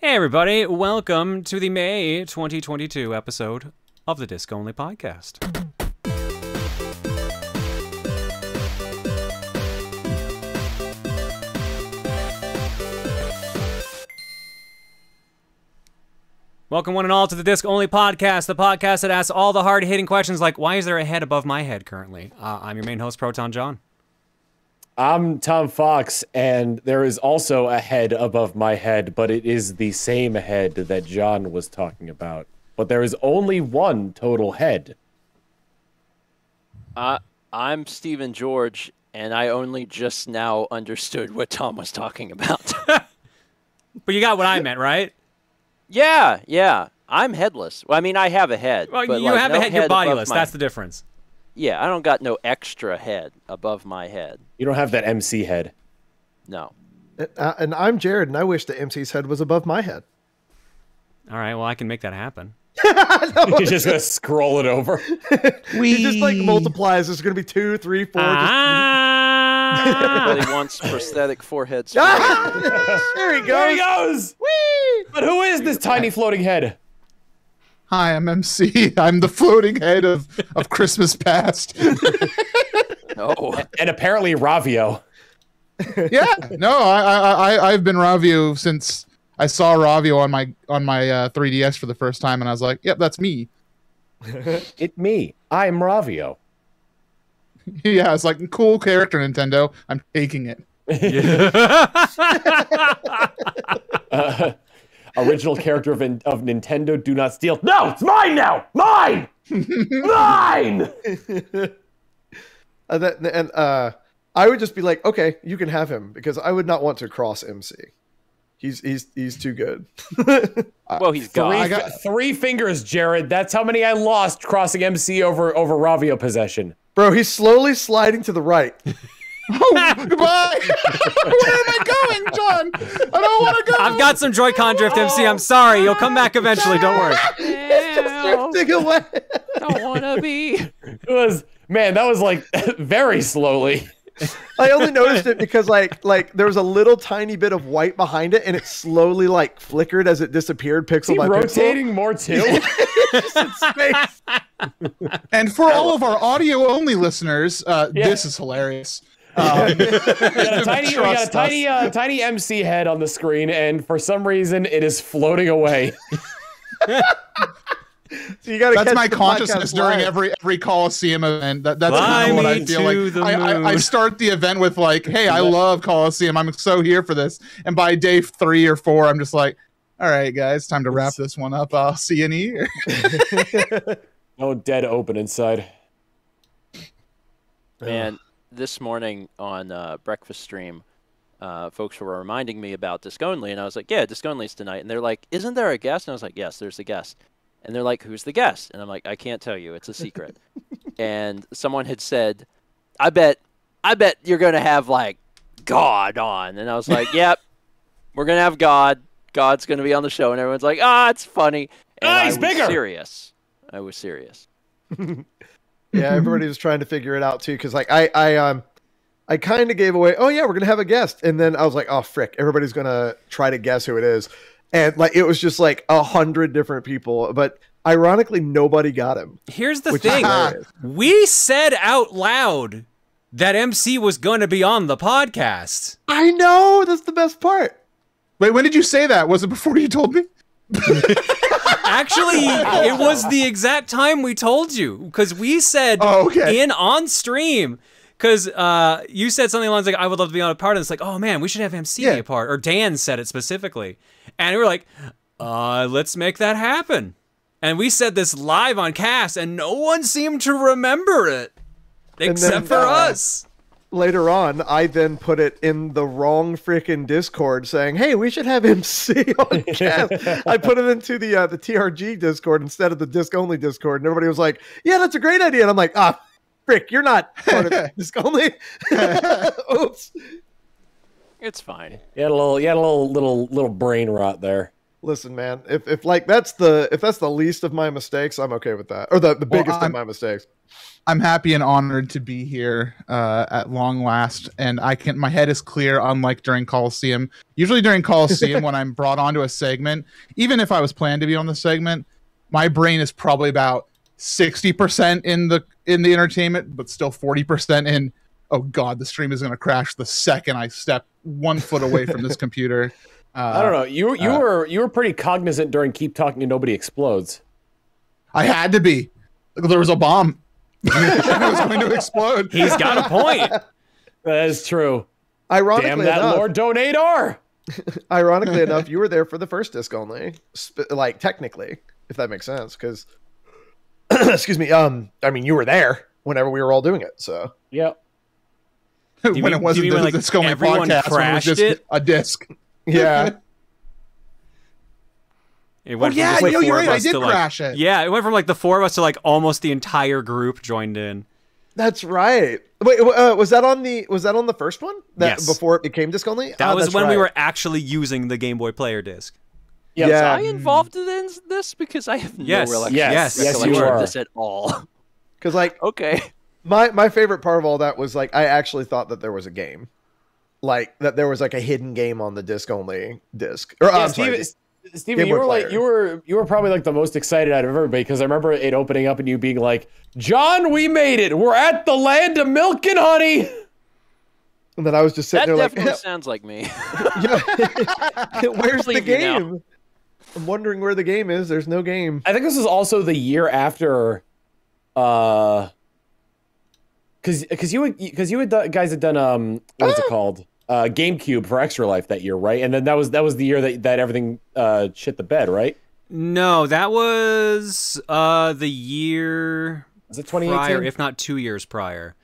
Hey everybody, welcome to the May 2022 episode of the Disc Only Podcast. Welcome one and all to the Disc Only Podcast, the podcast that asks all the hard-hitting questions like, why is there a head above my head currently? I'm your main host, Proton Jon. I'm Tom Fawkes, and there is also a head above my head, but it is the same head that John was talking about. But there is only one total head. I'm Stephen George, and I only just now understood what Tom was talking about. But you got what I meant, right? Yeah, yeah. I'm headless. Well, I mean, I have a head. Well, but you like, have no a head, you're bodiless. That's the difference. Yeah, I don't got no extra head above my head. You don't have that MC head. No. And I'm Jared, and I wish the MC's head was above my head. All right, well, I can make that happen. You're just going to scroll it over. It just, like, multiplies. There's going to be 2, 3, 4. Ah! Just... Everybody wants prosthetic foreheads. There he goes. There he goes. Whee! But who is this tiny floating head? Hi, I'm MC. I'm the floating head of Christmas past. Oh, and apparently Ravio. Yeah, no, I've been Ravio since I saw Ravio on my 3DS for the first time, and I was like, "Yep, that's me." I'm Ravio. Yeah, it's like cool character Nintendo. I'm taking it. Yeah. Original character of Nintendo, do not steal. No, it's mine now! Mine! Mine! I would just be like, okay, you can have him, because I would not want to cross MC. He's too good. Well, he's gone. I got 3 fingers, Jared. That's how many I lost crossing MC over Ravio possession. Bro, he's slowly sliding to the right. Oh, goodbye! Where am I going, John? I don't want to go! I've got some Joy-Con drift, MC. I'm sorry. You'll come back eventually. Don't worry. It's just drifting away. Don't want to be. It was, man, that was like very slowly. I only noticed it because like there was a little tiny bit of white behind it, and it slowly like flickered as it disappeared, pixel by pixel. Rotating more too. It's just in space. And for all of our audio-only listeners, this is hilarious. We got a tiny MC head on the screen, and for some reason, it is floating away. So you gotta that's my consciousness during every Coliseum event. That's kind of what I feel like. I start the event with like, hey, I love Coliseum. I'm so here for this. And by day 3 or 4, I'm just like, all right, guys, time to wrap this one up. I'll see you in a year. No dead open inside. Man, this morning on breakfast stream, folks were reminding me about Disc Only, and I was like, yeah, Disc Only's tonight. And they're like, isn't there a guest? And I was like, yes, there's a guest. And they're like, who's the guest? And I'm like, I can't tell you. It's a secret. And someone had said, I bet you're going to have, like, God on. And I was like, yep, we're going to have God. God's going to be on the show. And everyone's like, it's funny. And I was serious. Yeah, everybody was trying to figure it out, too, because, like, I kind of gave away, oh, yeah, we're going to have a guest. And then I was like, oh, frick, everybody's going to try to guess who it is. And like it was just like 100 different people, but ironically nobody got him. Here's the thing: we said out loud that MC was going to be on the podcast. I know, that's the best part. Wait, when did you say that? Was it before you told me? Actually, it was the exact time we told you, because we said on stream. Because you said something along the lines like, I would love to be on a part of this. Like, oh, man, we should have MC be a part. Or Dan said it specifically. And we were like, let's make that happen. And we said this live on cast, and no one seemed to remember it. Except for us. Later on, I then put it in the wrong freaking Discord saying, hey, we should have MC on cast. I put it into the TRG Discord instead of the Disc Only Discord. And everybody was like, yeah, that's a great idea. And I'm like, frick, you're not part of Disc Only. Oops. It's fine. You had a little brain rot there. Listen, man, if like that's the least of my mistakes, I'm okay with that. Or the biggest of my mistakes. I'm happy and honored to be here at long last, and I can my head is clear, unlike during Coliseum. Usually during Coliseum when I'm brought onto a segment, even if I was planned to be on the segment, my brain is probably about 60% in the entertainment, but still 40% in, oh god, the stream is going to crash the second I step 1 foot away from this computer. I don't know. You were pretty cognizant during Keep Talking and Nobody Explodes. I had to be. There was a bomb. It was going to explode. He's got a point. That is true. Ironically enough, damn that Lord Donator. Ironically enough, you were there for the first disc only, like technically, if that makes sense, because excuse me. I mean, you were there whenever we were all doing it. So yeah. When mean, it wasn't the like disc only podcast, crashed when it was just a disc. Yeah. It went from you're right. I did crash it. Yeah, it went from like the four of us to like almost the entire group joined in. That's right. Wait, was that on the first one? Yes. Before it became disc only. That was when we were actually using the Game Boy Player disc. Yeah. Was I involved in this? Because I have no recollection of this at all. Because like okay, my favorite part of all that was like I actually thought that there was a game. Like that there was like a hidden game on the disc only disc. Or yeah, Steven, you were probably like the most excited out of everybody, because I remember it opening up and you being like, "John, we made it. We're at the land of milk and honey." And then I was just sitting there like, "That sounds like me." Where's the game? I'm wondering where the game is. There's no game. I think this is also the year after because you guys had done what's it called? GameCube for Extra Life that year, right? And then that was the year that everything shit the bed, right? No, that was the year was it 2018? Prior, if not 2 years prior.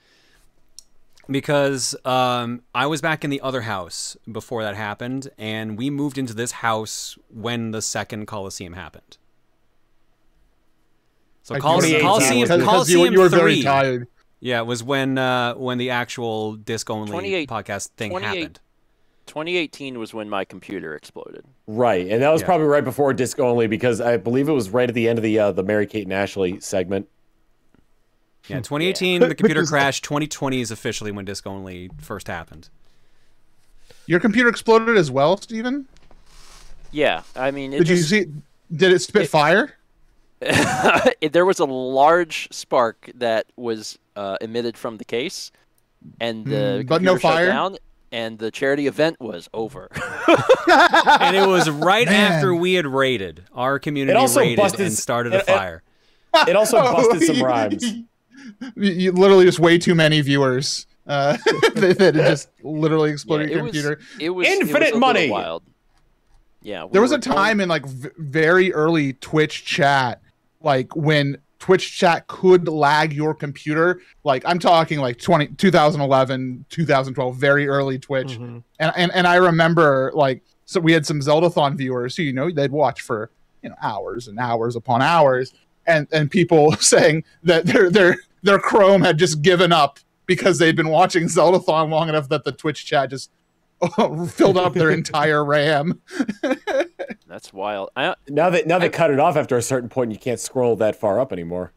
Because I was back in the other house before that happened, and we moved into this house when the second Coliseum happened. So Coliseum you were 3. Very tired. Yeah, it was when the actual disc only podcast thing happened. 2018 was when my computer exploded. Right, and that was probably right before disc only, because I believe it was right at the end of the Mary Kate and Ashley segment. Yeah, 2018 the computer crashed. 2020 is officially when disc only first happened. Your computer exploded as well, Steven? Yeah, I mean, did it spit fire? There was a large spark that was emitted from the case, and the but no fire. Down, and the charity event was over. And it was right after we had raided. Our community raided and started a fire. It also busted some rhymes. You literally just way too many viewers that just literally exploded your computer. It was infinite money. Wild. Yeah, there was a time in like very early Twitch chat. Like when Twitch chat could lag your computer, like I'm talking like 2011, 2012, very early Twitch, and I remember like so we had some Zeldathon viewers who they'd watch for hours and hours upon hours, and people saying that their Chrome had just given up because they'd been watching Zeldathon long enough that the Twitch chat just filled up their entire RAM. That's wild. Now they cut it off after a certain point, and you can't scroll that far up anymore.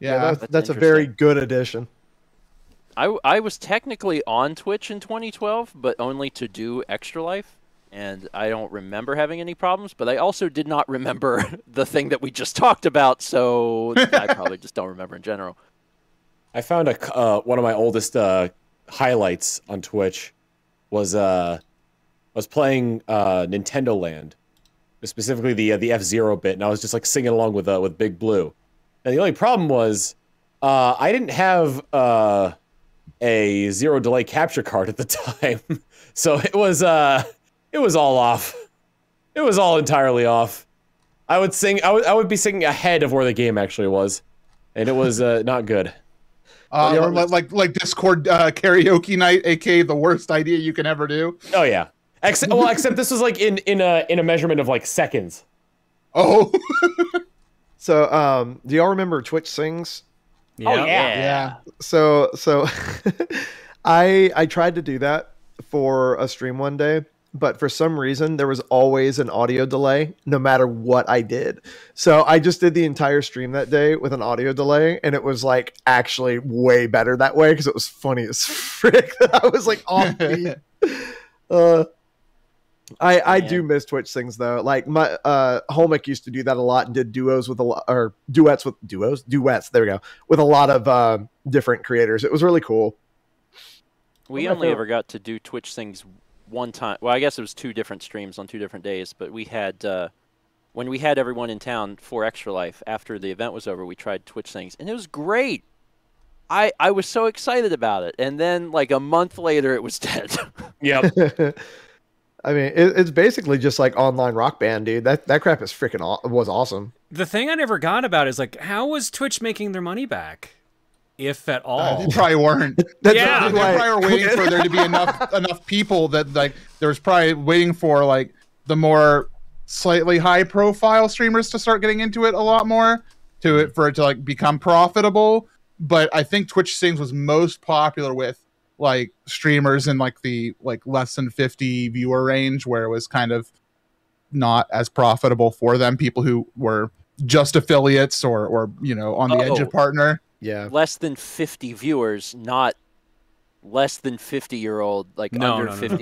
Yeah, that's a very good addition. I was technically on Twitch in 2012, but only to do Extra Life, and I don't remember having any problems. But I also did not remember the thing that we just talked about, so I probably just don't remember in general. I found one of my oldest highlights on Twitch. Was playing Nintendo Land, specifically the F-Zero bit, and I was just like singing along with Big Blue. And the only problem was I didn't have a zero delay capture card at the time, so it was all off. It was all entirely off. I would be singing ahead of where the game actually was, and it was not good. Like Discord karaoke night, aka the worst idea you can ever do. Oh yeah, except this was like in a measurement of like seconds. Oh, so do y'all remember Twitch Sings? Yeah. Oh yeah. So I tried to do that for a stream one day, but for some reason there was always an audio delay no matter what I did. So I just did the entire stream that day with an audio delay, and it was like actually way better that way because it was funny as frick that I was like off beat. I do miss Twitch Sings though. Like my Holmick used to do that a lot and did duos with a lot, or duets. There we go, with a lot of different creators. It was really cool. We only ever got to do Twitch Sings one time. Well, I guess it was two different streams on two different days, but we had when we had everyone in town for Extra Life after the event was over, we tried Twitch Sings and it was great. I was so excited about it, and then like a month later, it was dead. Yep. I mean, it's basically just like online Rock Band, dude. That crap is freaking was awesome. The thing I never got about is like, how was Twitch making their money back, if at all? They probably weren't. Yeah, they probably were waiting for there to be enough people that like there was probably waiting for like the more slightly high profile streamers to start getting into it a lot more for it to like become profitable. But I think Twitch Sings was most popular with like streamers in like the less than 50 viewer range, where it was kind of not as profitable for them. People who were just affiliates or you know, on the edge of partner. Yeah, less than 50 viewers, not less than 50-year-old, like under 50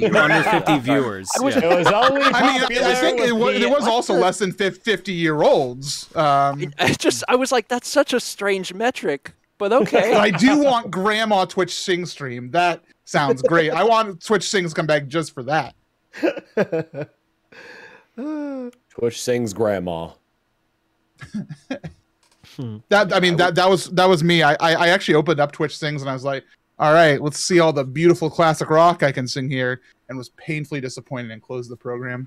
viewers. It was always. I mean, I think it was also less than 50-year-olds. I was like, that's such a strange metric. But okay. I do want Grandma Twitch Sing stream. That sounds great. I want Twitch Sings to come back just for that. Twitch Sings Grandma. That was me. I actually opened up Twitch Sings and I was like, all right, let's see all the beautiful classic rock I can sing here, and was painfully disappointed and closed the program.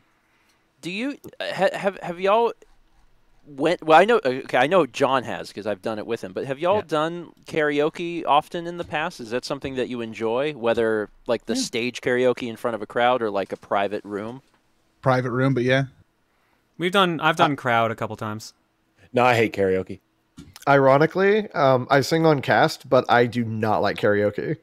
Do you have y'all? Well, I know. Okay, I know John has, because I've done it with him. But have y'all done karaoke often in the past? Is that something that you enjoy? Whether like the stage karaoke in front of a crowd or like a private room. Private room, but yeah, we've done. I've done crowd a couple times. No, I hate karaoke. Ironically, I sing on cast, but I do not like karaoke.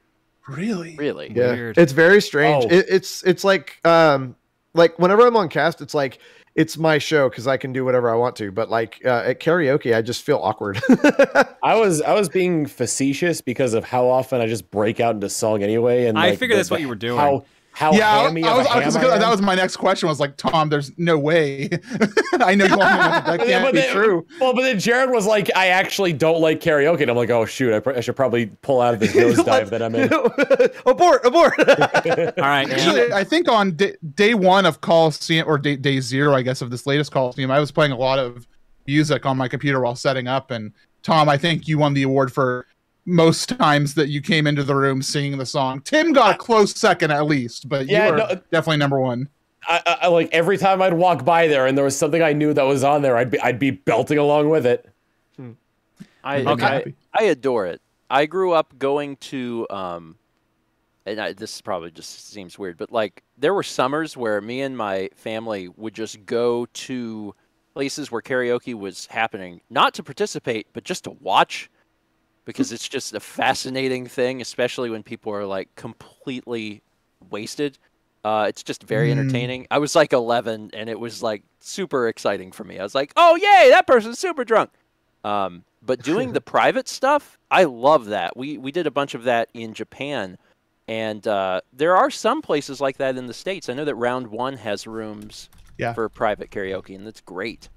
Really? Really? Yeah. Weird. It's very strange. It's like whenever I'm on cast, it's like, it's my show because I can do whatever I want to, but like at karaoke, I just feel awkward. I was being facetious because of how often I just break out into song anyway, and I like, figured that's what you were doing. That was my next question. Was like, Tom, there's no way. I know you want me, that can't be true. Well, but then Jared was like, I actually don't like karaoke, and I'm like, oh shoot, I should probably pull out of this nosedive that I'm in. Abort! All right. Actually, I think on day one of Coliseum, or day zero, I guess, of this latest Coliseum, I was playing a lot of music on my computer while setting up, and Tom, I think you won the award for most times that you came into the room singing the song. Tim got a close second at least, but yeah, you were definitely number one. I like every time I'd walk by there and there was something I knew that was on there, I'd be belting along with it. I adore it. I grew up going to this probably just seems weird, but like there were summers where me and my family would just go to places where karaoke was happening, not to participate, but just to watch. Because it's just a fascinating thing, especially when people are like completely wasted. It's just very entertaining. I was like 11, and it was like super exciting for me. I was like, oh, yay, that person's super drunk. But doing the private stuff, I love that. We did a bunch of that in Japan. And there are some places like that in the States. I know that Round One has rooms for private karaoke, and that's great.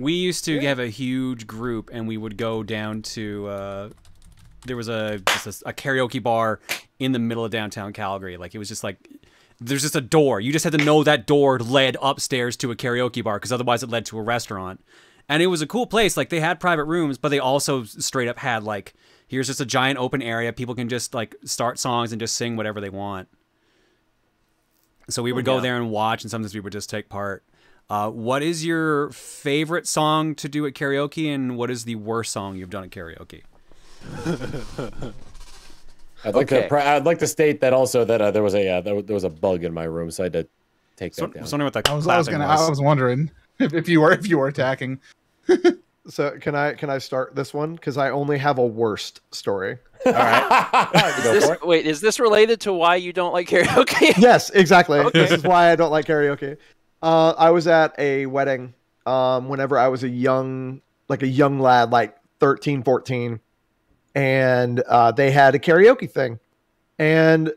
We used to have a huge group, and we would go down to, there was just a karaoke bar in the middle of downtown Calgary. Like, it was just like, there's just a door. You just had to know that door led upstairs to a karaoke bar, because otherwise it led to a restaurant. And it was a cool place. Like, they had private rooms, but they also straight up had, like, here's just a giant open area. People can just, like, start songs and just sing whatever they want. So we would go there and watch, and sometimes we would just take part. What is your favorite song to do at karaoke, and what is the worst song you've done at karaoke? I'd like to state that also that there was a bug in my room, so I had to take that down. I was wondering what that clapping was. I was wondering if you were attacking. So can I start this one? Because I only have a worst story. All right. Wait, is this related to why you don't like karaoke? Yes, exactly. Okay. This is why I don't like karaoke. I was at a wedding whenever I was a young lad, like 13, 14. And they had a karaoke thing. And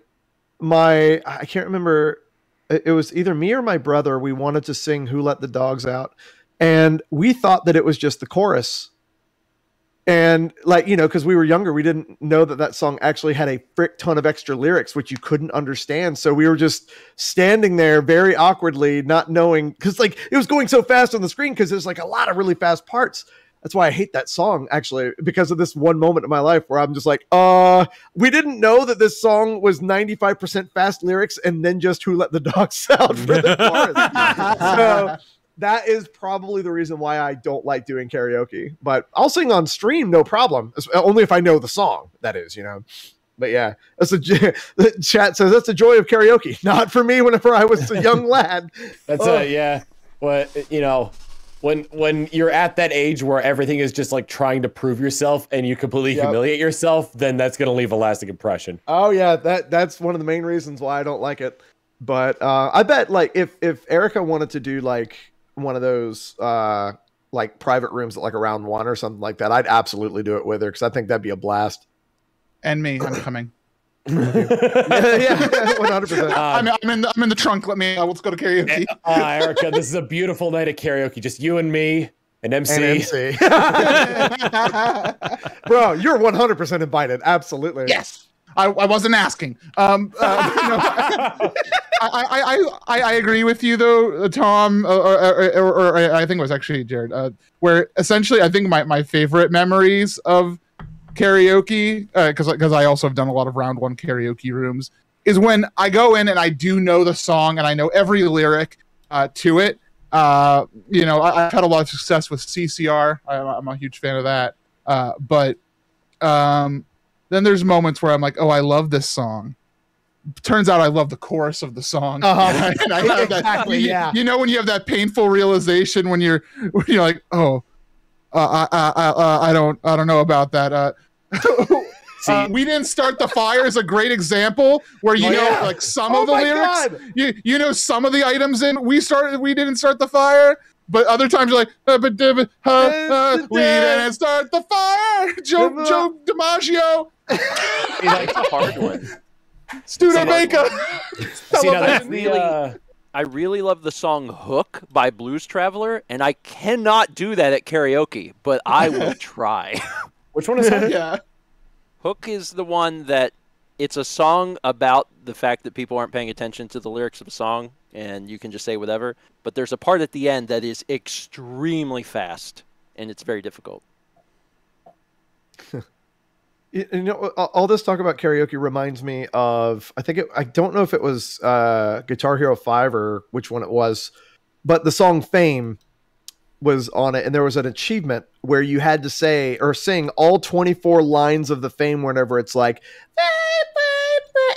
I can't remember. It was either me or my brother. We wanted to sing Who Let the Dogs Out. And we thought that it was just the chorus. And like, you know, because we were younger, we didn't know that that song actually had a frick ton of extra lyrics, which you couldn't understand. So we were just standing there very awkwardly, not knowing, because like it was going so fast on the screen because there's like a lot of really fast parts. That's why I hate that song, actually, because of this one moment in my life where I'm just like, we didn't know that this song was 95% fast lyrics and then just Who Let the Dogs Out for the chorus. So that is probably the reason why I don't like doing karaoke. But I'll sing on stream, no problem. Only if I know the song, that is, you know. But yeah, the chat says that's the joy of karaoke. Not for me whenever I was a young lad. Yeah. Well, you know, when you're at that age where everything is just like trying to prove yourself and you completely humiliate yourself, then that's going to leave a lasting impression. Oh yeah, that's one of the main reasons why I don't like it. But I bet like if Erica wanted to do like one of those like private rooms at like a Round One or something like that, I'd absolutely do it with her because I think that'd be a blast. And me, I'm coming. yeah, 100%. I'm in the trunk. Let me. Let's go to karaoke. Erica, this is a beautiful night at karaoke. Just you and me and MC. And MC. Bro, you're 100% invited. Absolutely. Yes. I wasn't asking. No, I agree with you though, Tom, or I think it was actually Jared. Where essentially, I think my favorite memories of karaoke, because I also have done a lot of Round One karaoke rooms, is when I go in and I do know the song and I know every lyric to it. You know, I've had a lot of success with CCR. I'm a huge fan of that. But then there's moments where I'm like, oh, I love this song. Turns out I love the chorus of the song. Uh-huh. Exactly. Yeah. You know when you have that painful realization when you're like, oh, I don't know about that. We Didn't Start the Fire is a great example where you like some of the lyrics, you know some of the items in We Didn't Start the Fire, but other times you're like We Didn't Start the Fire, Joe DiMaggio. It's a hard one. Studebaker. See, now that's I really love the song Hook by Blues Traveler, and I cannot do that at karaoke, but I will try. Which one is that? Yeah. Hook is the one that it's a song about the fact that people aren't paying attention to the lyrics of a song, and you can just say whatever. But there's a part at the end that is extremely fast, and it's very difficult. You know, all this talk about karaoke reminds me of, I don't know if it was Guitar Hero 5 or which one it was, but the song Fame was on it. And there was an achievement where you had to say or sing all 24 lines of the Fame whenever it's like,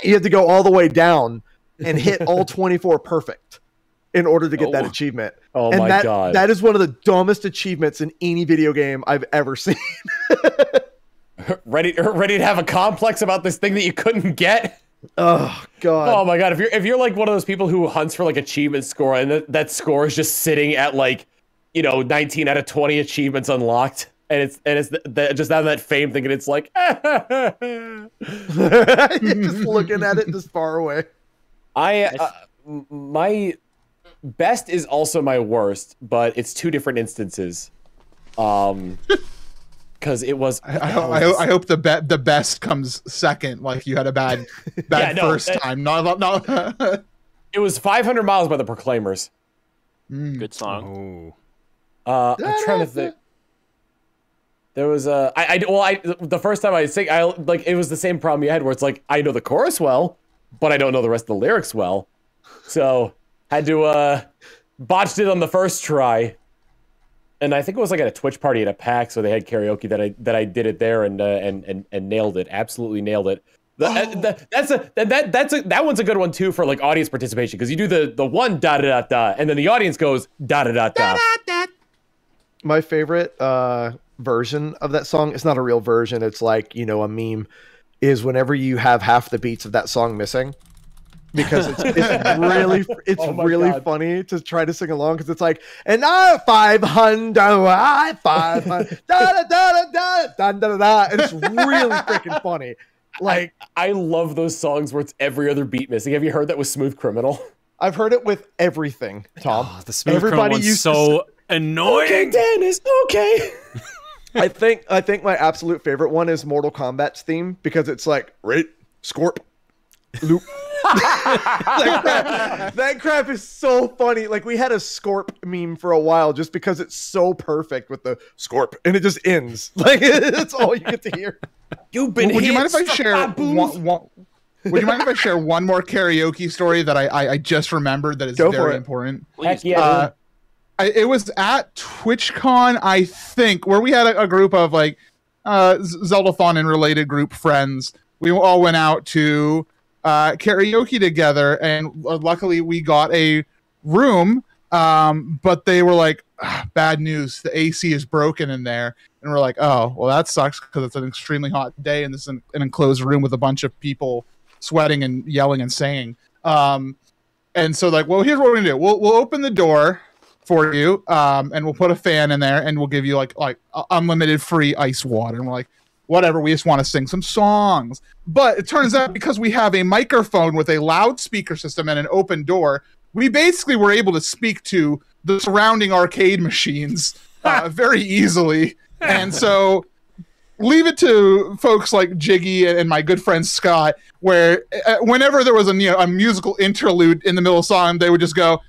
you had to go all the way down and hit all 24 perfect in order to get that achievement. Oh, and God. That is one of the dumbest achievements in any video game I've ever seen. Ready to have a complex about this thing that you couldn't get? Oh God! Oh my God! If you're like one of those people who hunts for like achievement score and that score is just sitting at like, you know, 19 out of 20 achievements unlocked, and it's just out of that Fame thing, and it's like just looking at it just far away. My best is also my worst, but it's two different instances. Because it was, I hope the best comes second. Like you had a bad first time. No. It was 500 Miles by the Proclaimers. Good song. Oh. I'm trying to think. There was a the first time I sing, like it was the same problem you had where it's like I know the chorus well, but I don't know the rest of the lyrics well, so had to botched it on the first try. And I think it was like at a Twitch party at a PAX, so they had karaoke that I did it there and nailed it, absolutely nailed it. That one's a good one too for like audience participation because you do the one da da da da and then the audience goes da da da da. my favorite version of that song, it's not a real version, it's like, you know, a meme, is whenever you have half the beats of that song missing. Because it's really funny to try to sing along, because it's like, and I 500 da da da da da da da. It's really freaking funny. Like, I love those songs where it's every other beat missing. Have you heard that with Smooth Criminal? I've heard it with everything, Tom. Oh, the Smooth Criminal is so annoying. Okay, Dennis. Okay. I think my absolute favorite one is Mortal Kombat's theme, because it's like right scorp loop. that crap is so funny. Like, we had a Scorp meme for a while just because it's so perfect with the Scorp, and it just ends. Like, it's all you get to hear. You've been. Would you mind if I share one? Would you mind if I share one more karaoke story that I just remembered that is very important? Heck yeah. It was at TwitchCon, I think, where we had a group of like Zeldathon and related group friends. We all went out to karaoke together, and luckily we got a room, but they were like, bad news, the AC is broken in there. And we're like, oh well, that sucks, because it's an extremely hot day and this is an enclosed room with a bunch of people sweating and yelling and singing, and so like, well, here's what we're gonna do, we'll open the door for you, and we'll put a fan in there, and we'll give you like unlimited free ice water. And we're like, whatever, we just want to sing some songs. But it turns out, because we have a microphone with a loudspeaker system and an open door, we basically were able to speak to the surrounding arcade machines very easily. And so leave it to folks like Jiggy and my good friend Scott, where whenever there was a musical interlude in the middle of song, they would just go,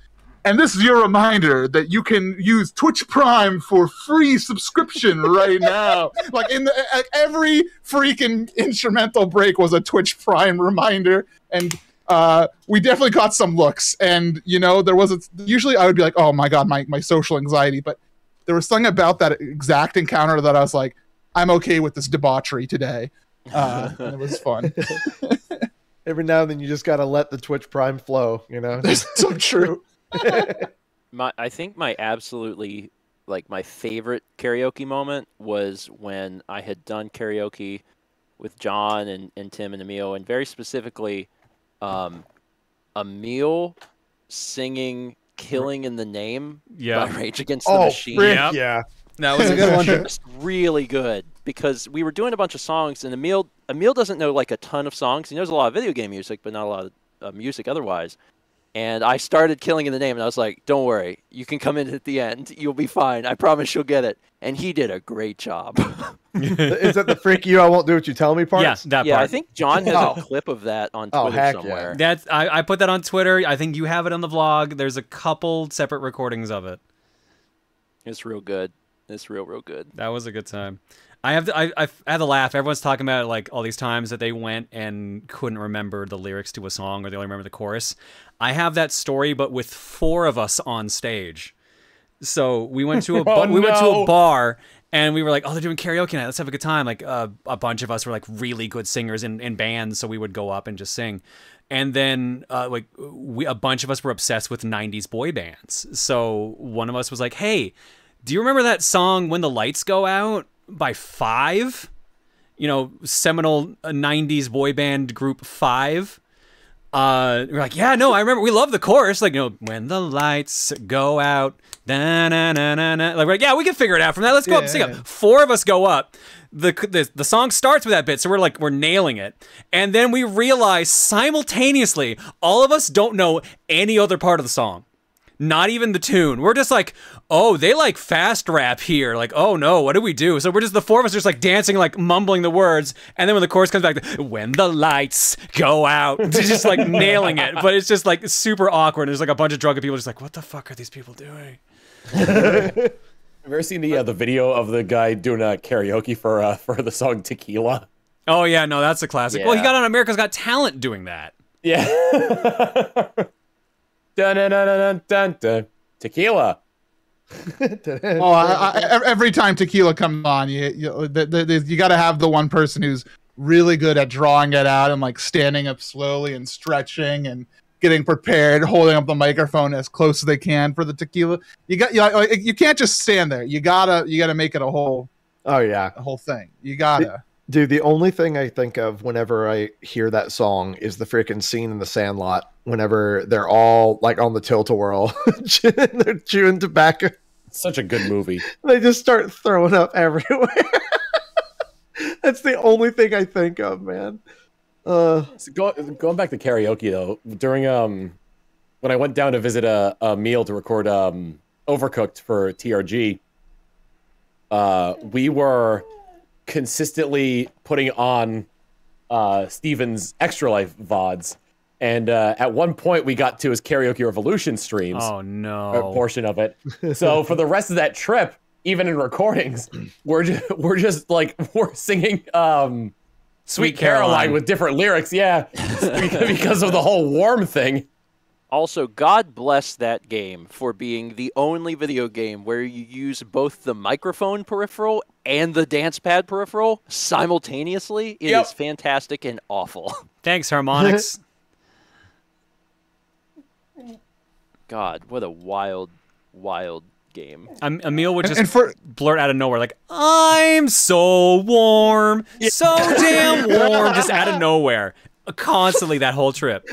and this is your reminder that you can use Twitch Prime for free subscription right now. Like, every freaking instrumental break was a Twitch Prime reminder. And we definitely got some looks. And, you know, there was usually I would be like, oh my God, my social anxiety. But there was something about that exact encounter that I was like, I'm okay with this debauchery today. And it was fun. Every now and then you just got to let the Twitch Prime flow, you know? That's so true. I think my absolutely, like, my favorite karaoke moment was when I had done karaoke with John and Tim and Emil, and very specifically Emil singing "Killing in the Name" by Rage Against the Machine. Yeah, that was a good one. Just really good, because we were doing a bunch of songs, and Emil doesn't know like a ton of songs. He knows a lot of video game music, but not a lot of music otherwise. And I started "Killing in the Name," and I was like, don't worry, you can come in at the end. You'll be fine. I promise you'll get it. And he did a great job. Is that the freak you, I won't do what you tell me part? Yes, that part. I think John has a clip of that on Twitter somewhere. Yeah. That's, I put that on Twitter. I think you have it on the vlog. There's a couple separate recordings of it. It's real good. It's real, real good. That was a good time. I had to laugh. Everyone's talking about like all these times that they went and couldn't remember the lyrics to a song, or they only remember the chorus. I have that story, but with four of us on stage. So we went to a bar, and we were like, oh, they're doing karaoke night. Let's have a good time. Like a bunch of us were like really good singers in bands, so we would go up and just sing. And then a bunch of us were obsessed with 90s boy bands. So one of us was like, hey, do you remember that song "When the Lights Go Out" by Five, you know, seminal 90s boy band group Five? We're like, yeah, no, I remember, we love the chorus, like, you know, when the lights go out, da, na, na, na, na. Like, we're like, yeah, we can figure it out from that, let's go up and sing up. Four of us go up, the song starts with that bit, so we're like, we're nailing it, and then we realize simultaneously all of us don't know any other part of the song. Not even the tune. We're just like, oh, they like fast rap here. Like, oh no, what do we do? So we're just, the four of us are just like dancing, like mumbling the words. And then when the chorus comes back, when the lights go out, it's just like nailing it. But it's just like super awkward. There's like a bunch of drunken people just like, what the fuck are these people doing? Have you ever seen the video of the guy doing a karaoke for the song Tequila? Oh yeah, no, that's a classic. Yeah. Well, he got on America's Got Talent doing that. Yeah. Dun, dun, dun, dun, dun, dun. Tequila. Oh, every time Tequila comes on, you got to have the one person who's really good at drawing it out and like standing up slowly and stretching and getting prepared, holding up the microphone as close as they can for the tequila. You can't just stand there. You gotta make it a whole. Oh yeah, a whole thing. You gotta. Dude, the only thing I think of whenever I hear that song is the freaking scene in The Sandlot. Whenever they're all like on the tilt-a-whirl, they're chewing tobacco. It's such a good movie. They just start throwing up everywhere. That's the only thing I think of, man. So going back to karaoke though, during when I went down to visit a meal to record Overcooked for TRG, we were consistently putting on Steven's Extra Life VODs, and at one point we got to his Karaoke Revolution streams. Oh no! Portion of it. So for the rest of that trip, even in recordings, we're singing Sweet Caroline with different lyrics, yeah, because of the whole warm thing. Also, God bless that game for being the only video game where you use both the microphone peripheral and the dance pad peripheral simultaneously. It is fantastic and awful. Thanks, Harmonix. God, what a wild, wild game. Emil would just blurt out of nowhere, like, I'm so warm, so damn warm, just out of nowhere. Constantly that whole trip.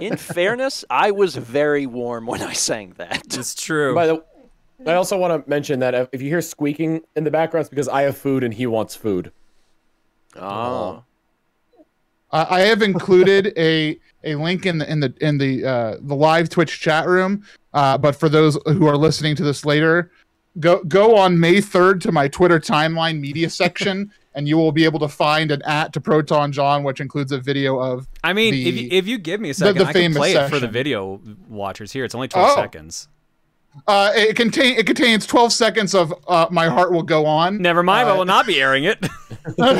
In fairness, I was very warm when I sang that. It's true. By the way, I also want to mention that if you hear squeaking in the background, it's because I have food and he wants food. Oh. I have included a link in the live Twitch chat room. But for those who are listening to this later, go on May 3rd to my Twitter timeline media section. And you will be able to find an @ to Proton Jon, which includes a video of. I mean, if you give me a second, I can play it for the video watchers here. It's only 12 seconds. It contains 12 seconds of My Heart Will Go On. Never mind, I will not be airing it. I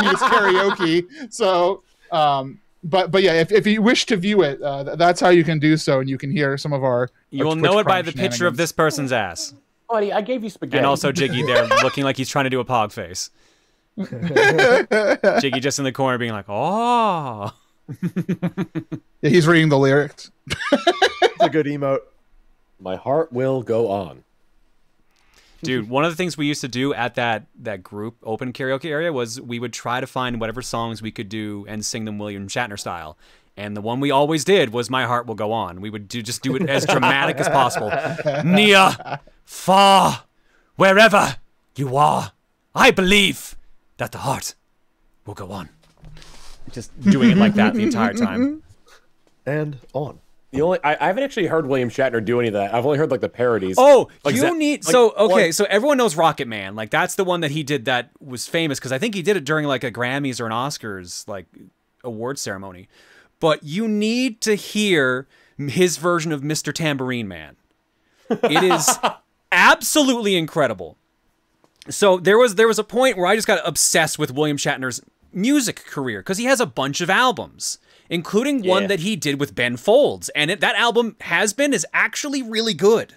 mean, it's karaoke, so. But yeah, if you wish to view it, that's how you can do so, and you can hear some of our. You will know it by the picture of this person's ass. Buddy, I gave you spaghetti. And also Jiggy there looking like he's trying to do a pog face. Jiggy just in the corner being like, oh. Yeah, he's reading the lyrics. It's a good emote. My heart will go on. Dude, one of the things we used to do at that group open karaoke area was we would try to find whatever songs we could do and sing them William Shatner style. And the one we always did was My Heart Will Go On. We would just do it as dramatic as possible. Nia. Far, wherever you are, I believe that the heart will go on. Just doing it like that the entire time. And on. The only I haven't actually heard William Shatner do any of that. I've only heard like the parodies. Oh, like, so everyone knows Rocket Man. Like that's the one that he did that was famous because I think he did it during like a Grammys or an Oscars like award ceremony. But you need to hear his version of Mr. Tambourine Man. It is absolutely incredible. So there was a point where I just got obsessed with William Shatner's music career because he has a bunch of albums, including one that he did with Ben Folds, and that album Has Been is actually really good.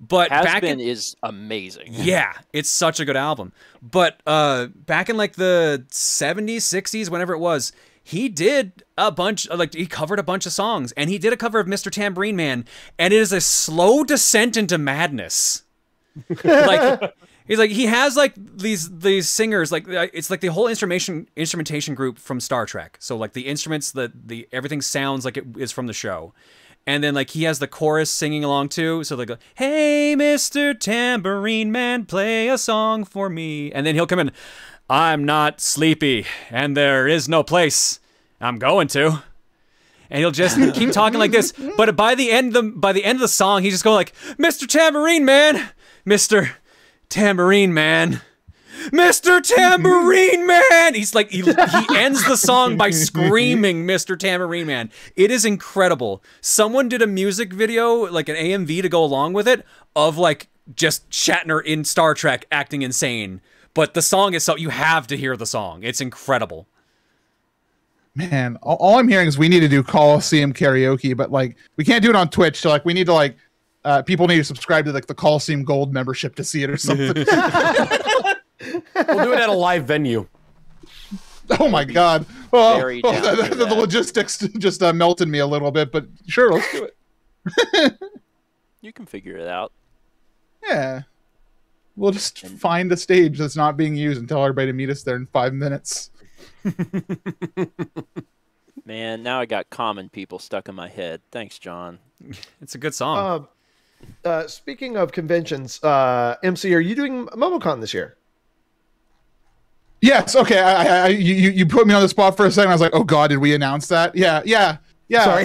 But Has Been is amazing. Yeah, it's such a good album. But back in like the 70s, 60s, whenever it was, he did a bunch, like he covered a bunch of songs, and he did a cover of Mr. Tambourine Man, and it is a slow descent into madness. Like he's like he has like these singers, like it's like the whole instrumentation group from Star Trek. So like the instruments, the everything sounds like it is from the show, and then like he has the chorus singing along too. So they go, "Hey, Mr. Tambourine Man, play a song for me," and then he'll come in. I'm not sleepy, and there is no place I'm going to. And he'll just keep talking like this, but by the end of the song, he's just going like, Mr. Tambourine Man, Mr. Tambourine Man, Mr. Tambourine Man. He's like, he ends the song by screaming Mr. Tambourine Man. It is incredible. Someone did a music video, like an AMV to go along with it, of like just Shatner in Star Trek acting insane. But the song itself, you have to hear the song. It's incredible. Man, all I'm hearing is we need to do Coliseum karaoke, but like we can't do it on Twitch. So like we need to like people need to subscribe to like the Coliseum Gold membership to see it or something. We'll do it at a live venue. Oh my God, The logistics just melted me a little bit, but sure, let's do it. You can figure it out. Yeah. We'll just find the stage that's not being used and tell everybody to meet us there in 5 minutes. Man, now I got Common People stuck in my head. Thanks, John. It's a good song. Speaking of conventions, MC, are you doing MomoCon this year? Yes. Okay. You put me on the spot for a second. I was like, oh God, did we announce that? Yeah. Sorry.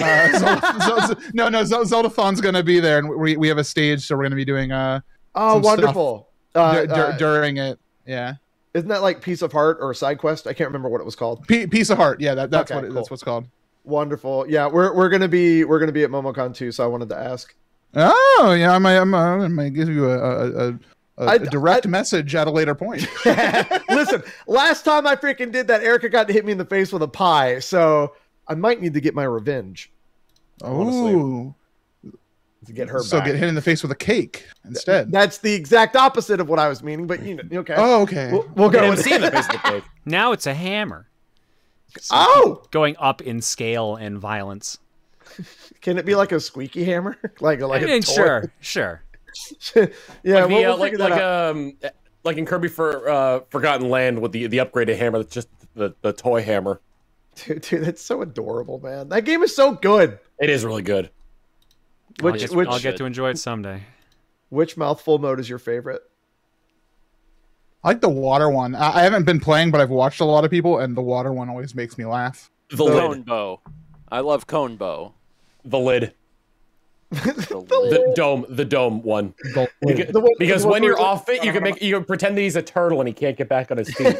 Zeldathon's going to be there, and we have a stage, so we're going to be doing some wonderful stuff during it. Yeah. Isn't that like Peace of Heart or Side Quest? I can't remember what it was called. Peace of Heart. Yeah, that's what it's called. Wonderful. Yeah, we're gonna be at MomoCon too. So I wanted to ask. Oh yeah, I might give you a direct message at a later point. Listen, last time I freaking did that, Erica got to hit me in the face with a pie. So I might need to get my revenge. Oh. To get her back. Get hit in the face with a cake instead. That's the exact opposite of what I was meaning, but you know, okay. Oh, okay. We'll go with it. Now it's a hammer. So going up in scale and violence. Can it be like a squeaky hammer? Like a toy? Sure. Yeah, like in Kirby Forgotten Land with the upgraded hammer, that's just the toy hammer. Dude, that's so adorable, man. That game is so good. It is really good. I'll get to enjoy it someday. Which mouthful mode is your favorite? I like the water one. I haven't been playing, but I've watched a lot of people, and the water one always makes me laugh. The cone bow. I love cone bow. The lid. The dome one. Because when you're off it, you can pretend that he's a turtle and he can't get back on his feet.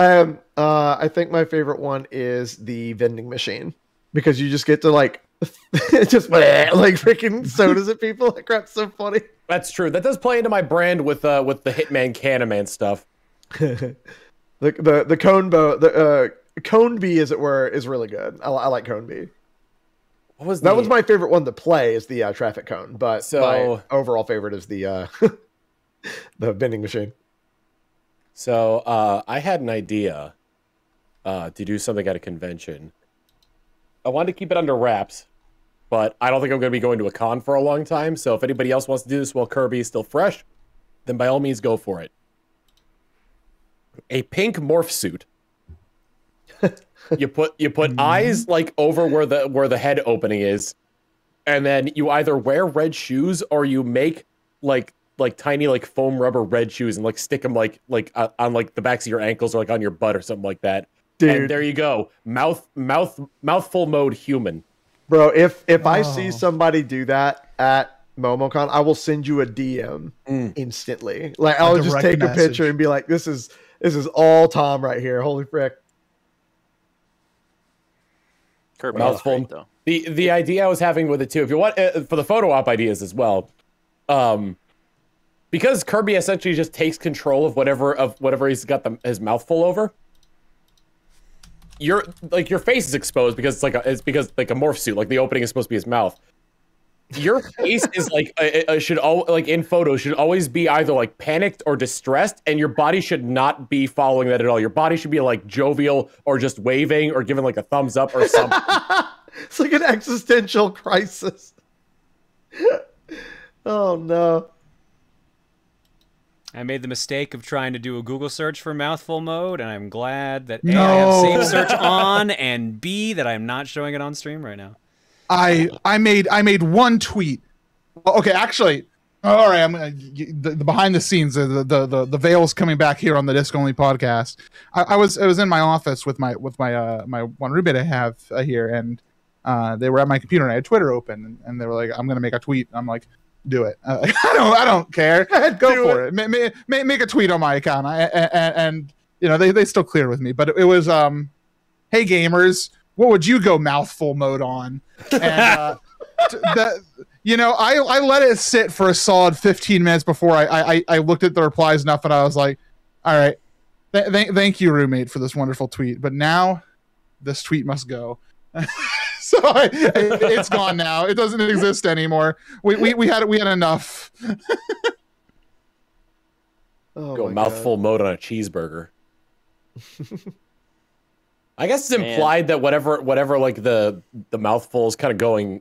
Yeah. I think my favorite one is the vending machine, because you just get to like freaking sodas at people. That crap's so funny. That's true. That does play into my brand with the Hitman Canaman stuff. the Conebee, as it were, is really good. I like Conebee. That was my favorite one to play is the traffic cone, but my overall favorite is the vending machine. So I had an idea to do something at a convention. I wanted to keep it under wraps, but I don't think I'm going to be going to a con for a long time. So if anybody else wants to do this while Kirby is still fresh, then by all means, go for it. A pink morph suit. You put eyes like over where the head opening is, and then you either wear red shoes or you make like tiny like foam rubber red shoes and like stick them like on like the backs of your ankles or like on your butt or something like that. Dude. And there you go, mouthful mode human. Bro, if I see somebody do that at MomoCon, I will send you a DM instantly. Like I'll just take a picture and be like, "This is all Tom right here." Holy frick! Kirby mouthful. Great, the idea I was having with it too, if you want for the photo op ideas as well, because Kirby essentially just takes control of whatever he's got his mouthful over. Your face is exposed because it's because a morph suit, like the opening is supposed to be his mouth. Your face is like in photos should always be either like panicked or distressed, and your body should not be following that at all. Your body should be like jovial or just waving or giving like a thumbs up or something. It's like an existential crisis. Oh no. I made the mistake of trying to do a Google search for mouthful mode, and I'm glad that A, I have safe search on, and B, that I'm not showing it on stream right now. I made one tweet. Okay, actually, all right. The behind the scenes, the veil's coming back here on the Disc Only podcast. I was in my office with my one roommate I have here, and they were at my computer, and I had Twitter open, and they were like, "I'm gonna make a tweet." And I'm like, do it. I don't care. Go for it. Make a tweet on my account. And you know, they still clear with me, but it was, hey gamers, what would you go mouthful mode on? And, you know, I let it sit for a solid 15 minutes before I looked at the replies enough. And I was like, all right, thank you roommate for this wonderful tweet. But now this tweet must go. So it's gone now. It doesn't exist anymore. We had enough. Oh, go mouthful mode on a cheeseburger. I guess it's implied that whatever like the mouthful is kind of going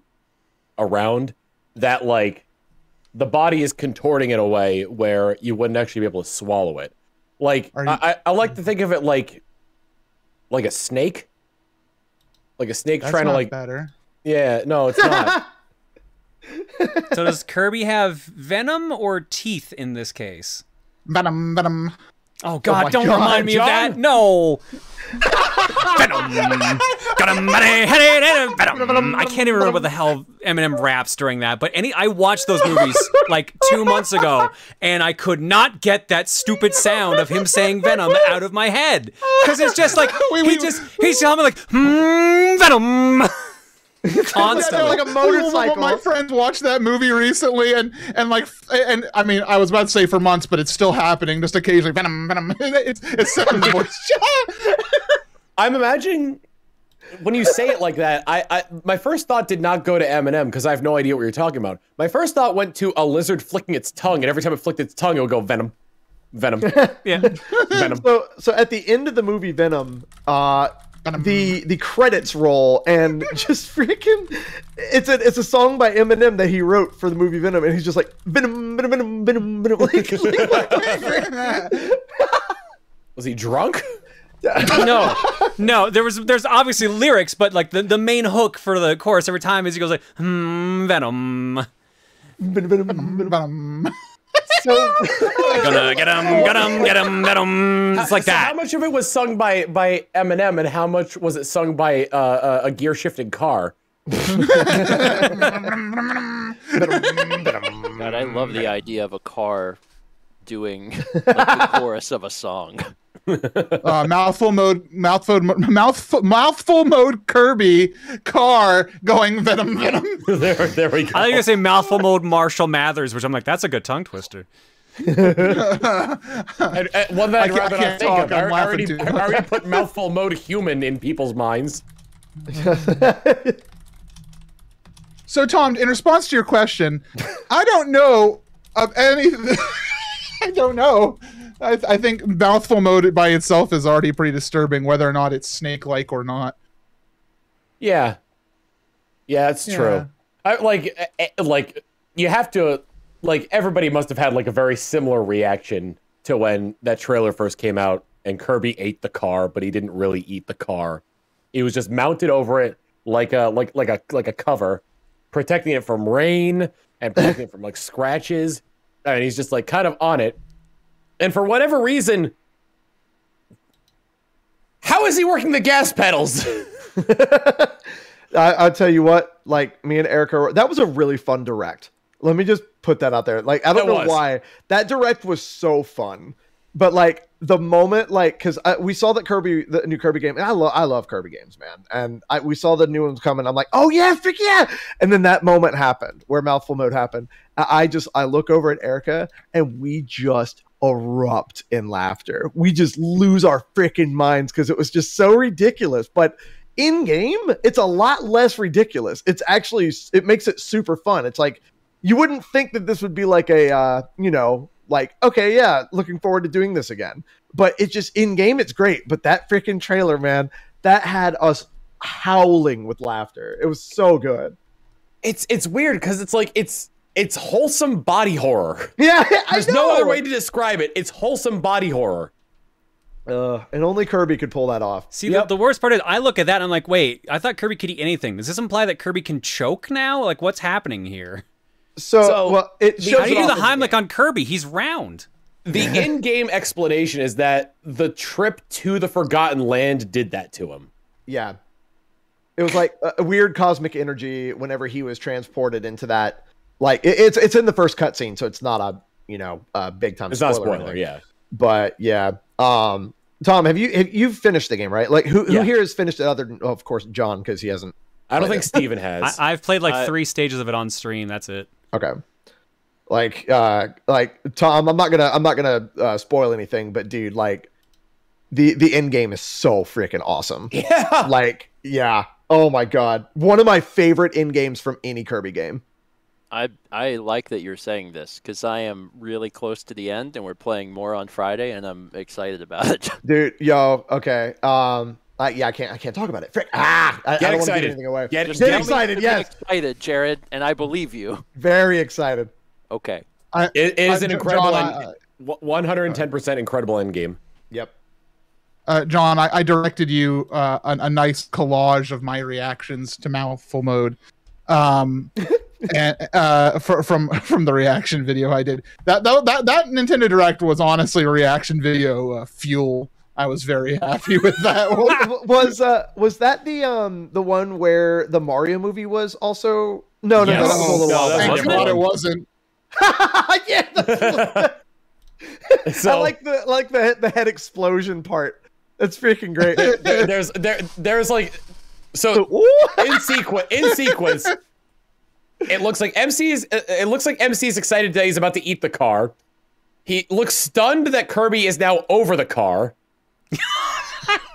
around, that like the body is contorting in a way where you wouldn't actually be able to swallow it. Like I like to think of it like a snake. Like a snake trying to like better. Yeah, no, it's not. So does Kirby have venom or teeth in this case? Venom, venom. Oh God! Oh, don't God. Remind me John? Of that. No. Venom. I can't even remember what the hell Eminem raps during that. But I watched those movies like 2 months ago, and I could not get that stupid sound of him saying Venom out of my head because it's just like he's humming like Venom. Constantly. Yeah, like a motorcycle. My friend watched that movie recently, and I mean, I was about to say for months, but it's still happening. Just occasionally, venom. It's Seven's voice. I'm imagining when you say it like that. My first thought did not go to Eminem because I have no idea what you're talking about. My first thought went to a lizard flicking its tongue, and every time it flicked its tongue, it would go venom. Venom. Yeah. Venom. So at the end of the movie Venom, the credits roll, and just freaking it's a song by Eminem that he wrote for the movie Venom, and he's just like Venom like was he drunk? No, there's obviously lyrics, but like the main hook for the chorus every time is he goes like Venom. Venom. So gonna get him, Venom. It's like that. How much of it was sung by Eminem, and how much was it sung by a gear shifted car? God, I love the idea of a car doing like, the chorus of a song. Mouthful mode Kirby car going venom. there we go. I was gonna say mouthful mode Marshall Mathers, which I'm like, that's a good tongue twister. One that I'd rather not think of. I already put mouthful mode human in people's minds. So Tom, in response to your question, I don't know of any. I don't know. I think mouthful mode by itself is already pretty disturbing, whether or not it's snake-like or not. Yeah, that's true. Like you have to, like, everybody must have had like a very similar reaction to when that trailer first came out and Kirby ate the car, but he didn't really eat the car. He was just mounted over it like a cover, protecting it from rain and protecting it from like scratches, and he's just like kind of on it. And for whatever reason, how is he working the gas pedals? I'll tell you what, like, me and Erica, that was a really fun direct. Let me just put that out there. Like, I don't know why. That direct was so fun. But, like, the moment, like, because we saw that the new Kirby game, and I love Kirby games, man. And we saw the new ones coming. I'm like, oh, yeah, freak yeah. And then that moment happened where mouthful mode happened. I look over at Erica, and we just erupt in laughter. We just lose our freaking minds because it was just so ridiculous. But in game, it's a lot less ridiculous. It's actually, it makes it super fun. It's like, you wouldn't think that this would be like a, you know, like, okay, yeah, looking forward to doing this again. But it's just in game, it's great. But that freaking trailer, man, that had us howling with laughter. It was so good. It's weird because it's like, it's wholesome body horror. Yeah, there's no other way to describe it. It's wholesome body horror. And only Kirby could pull that off. See, yep. The worst part is I look at that and I'm like, wait, I thought Kirby could eat anything. Does this imply that Kirby can choke now? Like, what's happening here? So well, it shows how do you do the Heimlich on Kirby? He's round. The in-game explanation is that the trip to the Forgotten Land did that to him. Yeah. It was like a weird cosmic energy whenever he was transported into that. Like, it's in the first cutscene, so it's not a, you know, a big time spoiler. It's not a spoiler, yeah. But yeah, Tom, have you finished the game, right? Like, who here has finished it other than, of course, John, because he hasn't. I don't think Steven has. I've played like three stages of it on stream. That's it. Okay. Like Tom, I'm not gonna spoil anything, but dude, like, the end game is so freaking awesome. Yeah. Like, yeah. Oh my God, one of my favorite end games from any Kirby game. I like that you're saying this because I am really close to the end and we're playing more on Friday and I'm excited about it. Dude, yo, okay. Yeah, I can't talk about it. Frick! I don't want to give anything away. Get excited! Yes, excited, Jared, and I believe you. Very excited. Okay. It is an incredible, 110% incredible end game. Yep. John, I directed you a nice collage of my reactions to Mouthful Mode, and from the reaction video I did. That Nintendo Direct was honestly a reaction video fuel. I was very happy with that one. Was that the one where the Mario movie was also? No, yes. That was a little while back. Thank God it wasn't. Yeah. So, I like the head explosion part. That's freaking great. There's like so in sequence. It looks like MC's excited that he's about to eat the car. He looks stunned that Kirby is now over the car.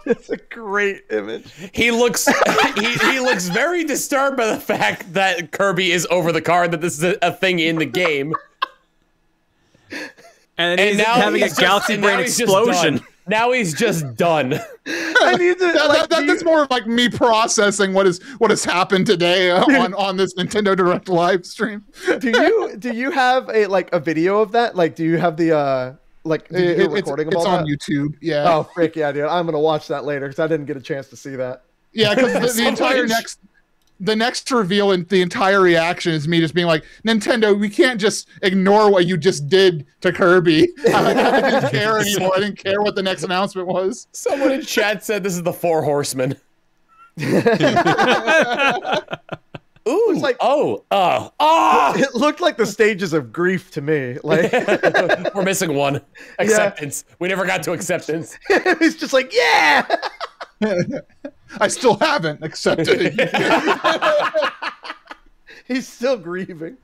It's a great image. He looks very disturbed by the fact that Kirby is over the car, that this is a thing in the game. And now having a galaxy brain explosion. Now he's just done. I need to, that's more of like me processing what has happened today on this Nintendo Direct live stream. Do you have a video of that? Like, do you have the recording of all that? YouTube. Yeah. Oh, frick yeah, dude! I'm gonna watch that later because I didn't get a chance to see that. Yeah, because the next reveal and the entire reaction is me just being like, Nintendo, we can't just ignore what you just did to Kirby. I didn't care anymore. I didn't care what the next announcement was. Someone in chat said this is the Four Horsemen. Ooh, it's like, it looked like the stages of grief to me. Like, we're missing one. Acceptance. Yeah. We never got to acceptance. He's just like, yeah. I still haven't accepted it. He's still grieving.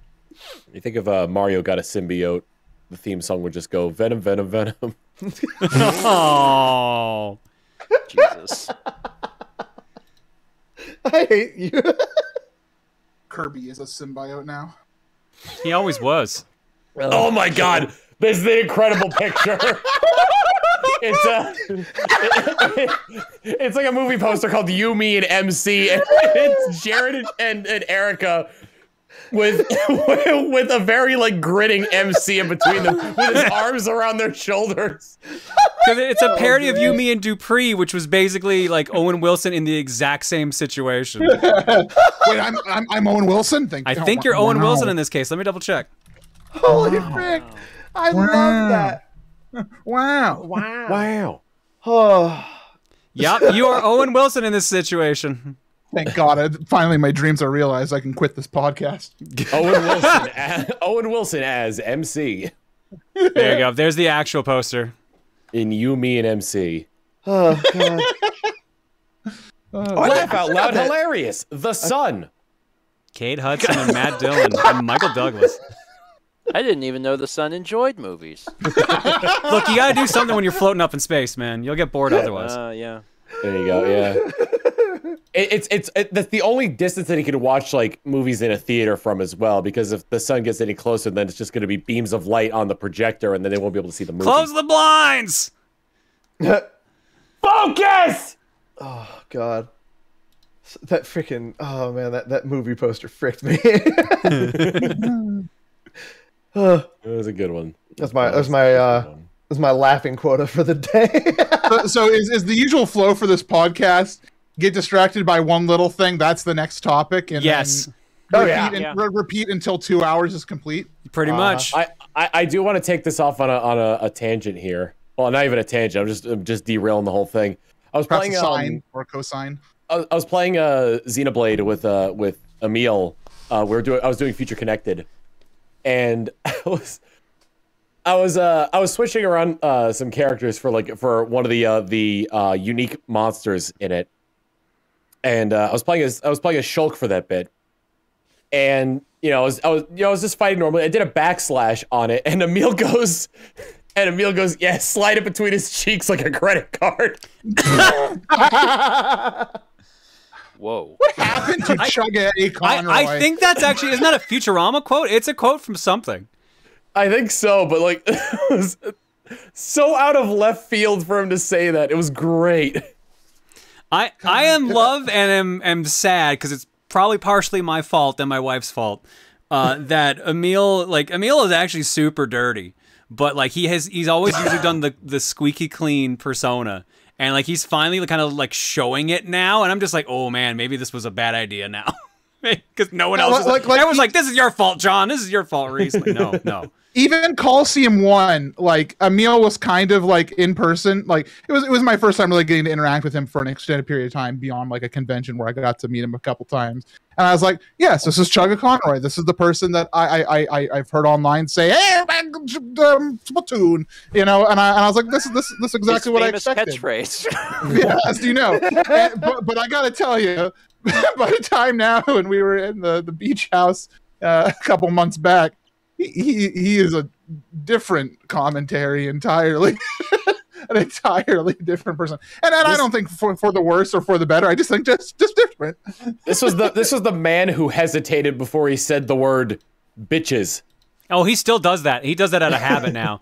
You think if Mario got a symbiote, the theme song would just go Venom, Venom, Venom. Oh, Jesus. I hate you. Kirby is a symbiote now. He always was. Oh my God. This is the incredible picture. It's like a movie poster called You, Me, and MC. And it's Jared and Erica with a very grinning MC in between them with his arms around their shoulders. It's a parody of You, Me, and Dupree, which was basically like Owen Wilson in the exact same situation. Wait, I'm Owen Wilson? I think you're Owen Wilson in this case. Let me double check. Holy frick. I love that. Wow. Oh. Yep, you are Owen Wilson in this situation. Thank God. Finally, my dreams are realized. I can quit this podcast. Owen Wilson as MC. There you go. There's the actual poster. In You, Me, and MC. Oh, God. Laugh out loud. Hilarious. The Sun. Kate Hudson and Matt Dillon and Michael Douglas. I didn't even know The Sun enjoyed movies. Look, you gotta do something when you're floating up in space, man. You'll get bored otherwise. Yeah. There you go. Yeah. That's the only distance that he can watch movies in a theater from as well, because if the sun gets any closer, then it's just gonna be beams of light on the projector, and then they won't be able to see the movie. Close the blinds. Focus. Oh God. That freaking. Oh man. That movie poster fricked me. It was a good one. That's my laughing quota for the day. So is the usual flow for this podcast? Get distracted by one little thing. That's the next topic. And yes. Repeat until 2 hours is complete. Pretty much. I do want to take this off on a tangent here. Well, not even a tangent. I'm just derailing the whole thing. I was playing a sine or a cosine. I was playing Xenoblade with Emil. I was doing Future Connected. And I was switching around some characters for one of the unique monsters in it, and I was playing a Shulk for that bit, and I was just fighting normally. I did a backslash on it, and Emil goes, yeah, slide it between his cheeks like a credit card. Whoa! What happened to Chugga A. Conroy? I think that's actually, isn't that a Futurama quote? It's a quote from something. I think so, but so out of left field for him to say that. It was great. I am love and am sad because it's probably partially my fault and my wife's fault that Emil, like, Emil is actually super dirty, but like he's always usually done the squeaky clean persona, and like he's finally kind of like showing it now, and I'm just like, oh man, maybe this was a bad idea now. Because no one else, like, everyone's like, this is your fault, John. This is your fault, Reese. Like, no, no. Even Coliseum 1, like, Emil was kind of like in person. Like, it was my first time really getting to interact with him for an extended period of time beyond like a convention where I got to meet him a couple times. And I was like, yes, this is Chugga Conroy. This is the person that I've heard online say, hey, Splatoon, you know. And I was like, this is exactly what I expected. Catchphrase. Yes, you know. And, but I gotta tell you, by the time now when we were in the beach house a couple months back, he is a different commentary entirely. An entirely different person, and I don't think for the worse or for the better. I just think just different. This was the man who hesitated before he said the word bitches. Oh, he still does that. He does that out of habit now.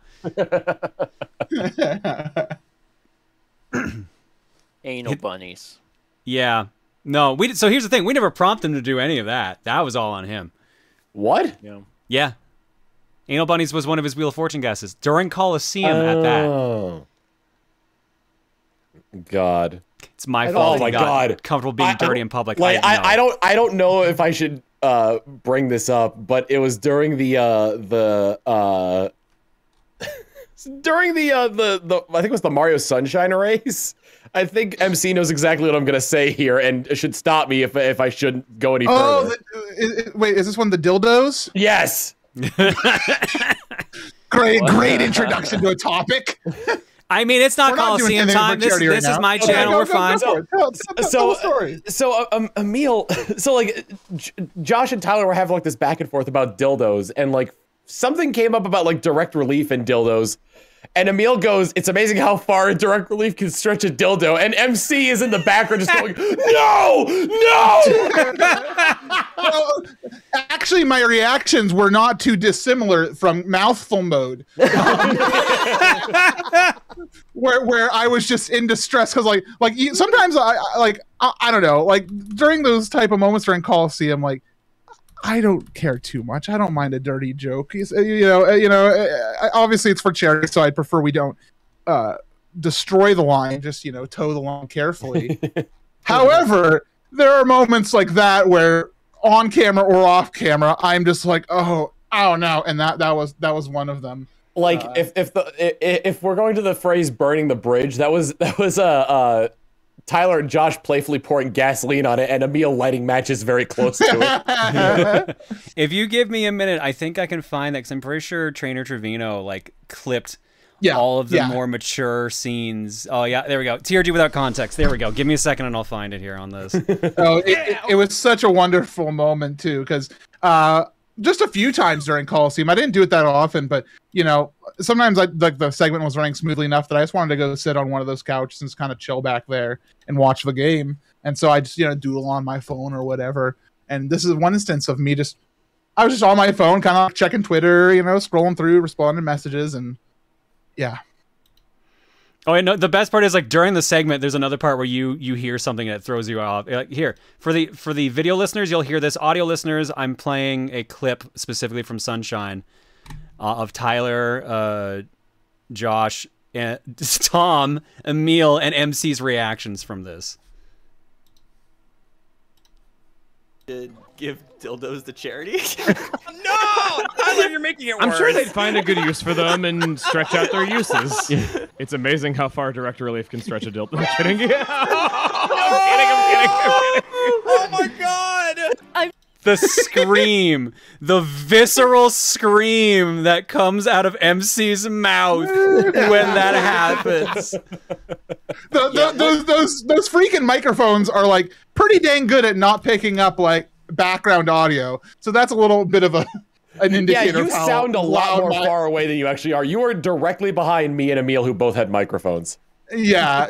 Anal bunnies. Yeah. No. So here's the thing. We never prompted him to do any of that. That was all on him. What? Yeah. Yeah. Anal bunnies was one of his Wheel of Fortune guesses during Coliseum at that. Oh. God, it's my fault. Oh my God, comfortable being dirty in public. Like I don't know if I should bring this up, but it was during the I think it was the Mario Sunshine race. I think MC knows exactly what I'm gonna say here, and should stop me if I shouldn't go any further. Wait, is this one the dildos? Yes. Great introduction to a topic. I mean, it's not Coliseum time. This is my channel. We're fine. So, Emil, so like, Josh and Tyler were having like this back and forth about dildos, and like something came up about like Direct Relief and dildos, and Emil goes, "It's amazing how far Direct Relief can stretch a dildo," and MC is in the background just going, "No, no." Well, actually, my reactions were not too dissimilar from Mouthful Mode. Where I was just in distress because like sometimes I don't know, like during those type of moments during Coliseum, like I don't care too much. I don't mind a dirty joke, you know, obviously it's for charity, so I'd prefer we don't destroy the line, just, you know, toe the line carefully. However, there are moments like that where on camera or off camera I'm just like, oh, I don't know, and that was one of them. Like if we're going to the phrase burning the bridge, that was Tyler and Josh playfully pouring gasoline on it and Emil lighting matches very close to it. If you give me a minute, I think I can find that, because I'm pretty sure Trainer Trevino like clipped all of the more mature scenes. Oh yeah, there we go. TRG without context. There we go. Give me a second and I'll find it here on this. Oh, it was such a wonderful moment too, because just a few times during Coliseum. I didn't do it that often, but you know, sometimes like the segment was running smoothly enough that I just wanted to go sit on one of those couches and just kind of chill back there and watch the game. And so I just, you know, doodle on my phone or whatever. And this is one instance of me I was just on my phone, kind of checking Twitter, you know, scrolling through, responding to messages, and yeah. Oh, and no, the best part is like during the segment, there's another part where you hear something that throws you off. Like, here, for the video listeners, you'll hear this. Audio listeners, I'm playing a clip specifically from Sunshine of Tyler, Josh, and Tom, Emil, and MC's reactions from this. Did give dildos to charity? No! Tyler, you're making it worse. I'm sure they'd find a good use for them and stretch out their uses. It's amazing how far Direct Relief can stretch a dildo. I'm kidding. Yeah. I'm kidding. Oh my God! The scream, the visceral scream that comes out of MC's mouth when that happens. Those freaking microphones are like pretty dang good at not picking up like background audio, so that's a little bit of an indicator. Yeah, you sound a lot more far away than you actually are. You are directly behind me and Emil, who both had microphones. Yeah.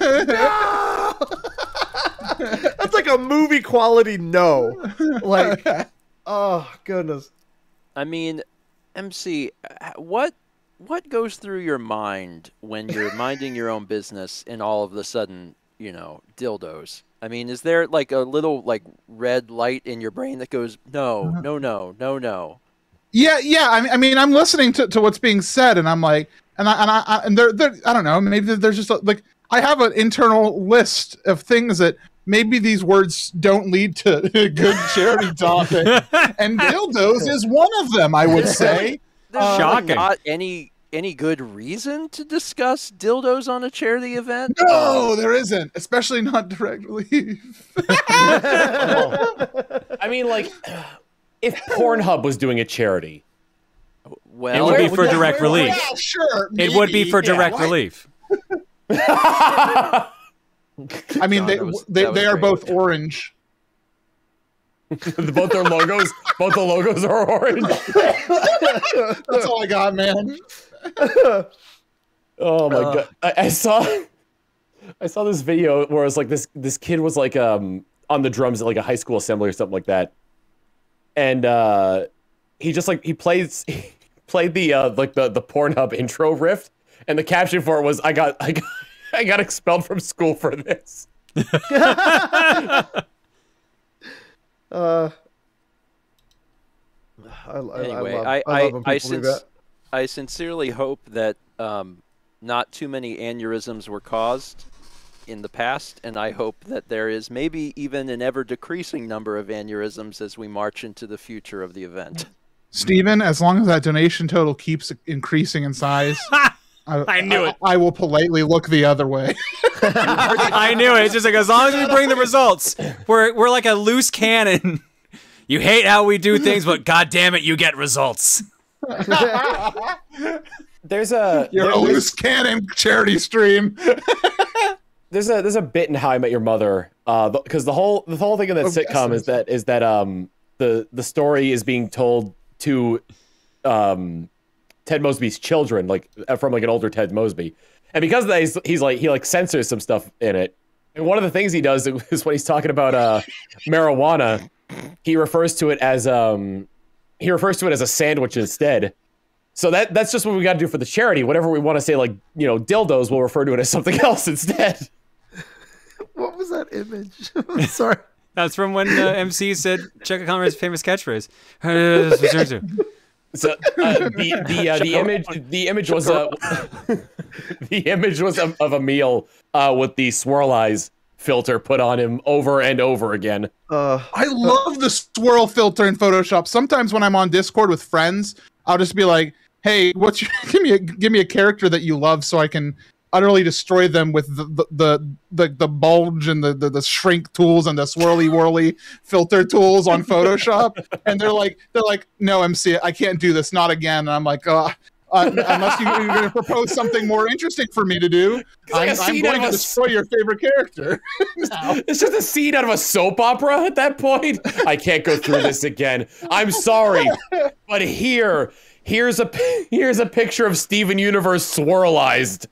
No! That's like a movie quality no. Like, oh goodness. I mean, MC, what goes through your mind when you're minding your own business and all of a sudden you know, dildos. I mean, is there like a little like red light in your brain that goes, no, no, no, no, no? Yeah, yeah. I mean, I'm listening to what's being said, and I'm like, and I don't know. Maybe there's just like I have an internal list of things that maybe these words don't lead to a good charity topic, and dildos is one of them. I would say there's shocking. Not any good reason to discuss dildos on a charity event? No, there isn't. Especially not Direct Relief. Oh. I mean, like, if Pornhub was doing a charity, well, it would be for Direct Relief. Yeah, sure, maybe. It would be for Direct Relief. I mean, they are both orange. Both their logos, both the logos are orange. That's all I got, man. Oh my god! I saw this video where it's like this kid was like on the drums at like a high school assembly or something like that, and he just like he played the like the Pornhub intro riff, and the caption for it was I got expelled from school for this. I sincerely hope that not too many aneurysms were caused in the past, and I hope that there is maybe even an ever-decreasing number of aneurysms as we march into the future of the event. Stephen, as long as that donation total keeps increasing in size, I will politely look the other way. I knew it. It's just like, as long as we bring the results, we're like a loose cannon. You hate how we do things, but god damn it, you get results. You're a loose cannon charity stream. there's a bit in How I Met Your Mother, because the whole thing in that sitcom is that the story is being told to Ted Mosby's children, like from like an older Ted Mosby, and because of that, he censors some stuff in it. And one of the things he does is when he's talking about marijuana, he refers to it as a sandwich instead. So that's just what we got to do for the charity. Whatever we want to say, like, you know, dildos, we'll refer to it as something else instead. What was that image? I'm sorry. That's from when MC said Chuck O'Connor's famous catchphrase. So the image was of a meal with the swirl eyes filter put on him over and over again. I love the swirl filter in Photoshop. Sometimes when I'm on Discord with friends, I'll just be like, "Hey, give me a character that you love, so I can utterly destroy them with the bulge and the shrink tools and the swirly whirly filter tools on Photoshop." And they're like, "No, MC, I can't do this, not again." And I'm like, unless you're going to propose something more interesting for me to do, I'm going to destroy your favorite character. It's just a scene out of a soap opera at that point. I can't go through this again. I'm sorry, but here's a picture of Steven Universe swirlized.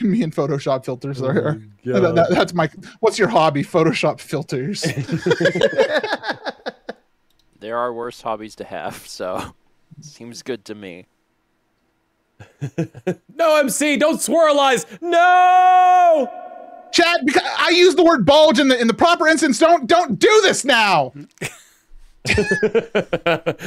Me and Photoshop filters are here. That's my. What's your hobby? Photoshop filters. There are worse hobbies to have, so seems good to me. No, MC, don't swirlize. No, chat. Because I use the word bulge in the proper instance. Don't do this now.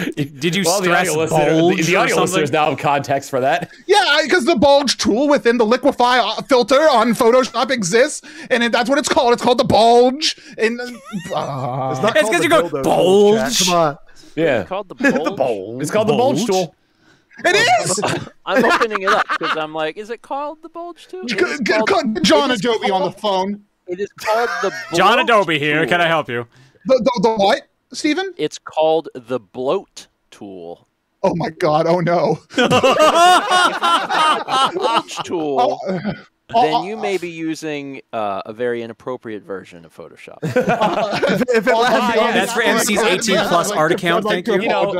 Did you stress bulge? The audio listener is now in context for that. Yeah, because the bulge tool within the liquify filter on Photoshop exists, and that's what it's called. It's called the bulge. And it's because you go bulge. Come on. Yeah, it's called the bulge. It's called the bulge tool. It is. I'm opening it up because I'm like, is it called the bulge tool? John Adobe on the phone. It is called the bulge. John Adobe here. Can I help you? The what? Stephen? It's called the bloat tool. Oh my god, oh no. If you have a bloat tool, then you may be using a very inappropriate version of Photoshop. That's for MC's 18+ art account, thank you. You know,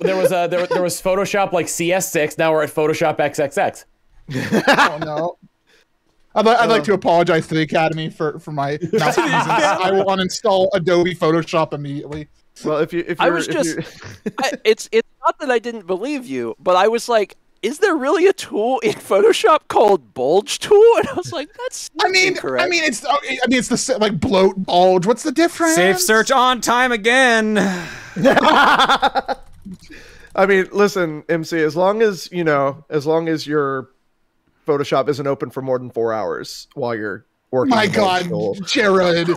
there was Photoshop like CS6, now we're at Photoshop XXX. Oh no. I'd like to apologize to the Academy for my mouthpiece. I will uninstall Adobe Photoshop immediately. Well, if you, if you're, I was just, it's not that I didn't believe you, but I was like, is there really a tool in Photoshop called bulge tool? And I was like, that's not incorrect. I mean, it's the like bloat, bulge. What's the difference? Safe search on time again. I mean, listen, MC, as long as, you know, as long as your Photoshop isn't open for more than 4 hours while you're working. My God, tool. Jared.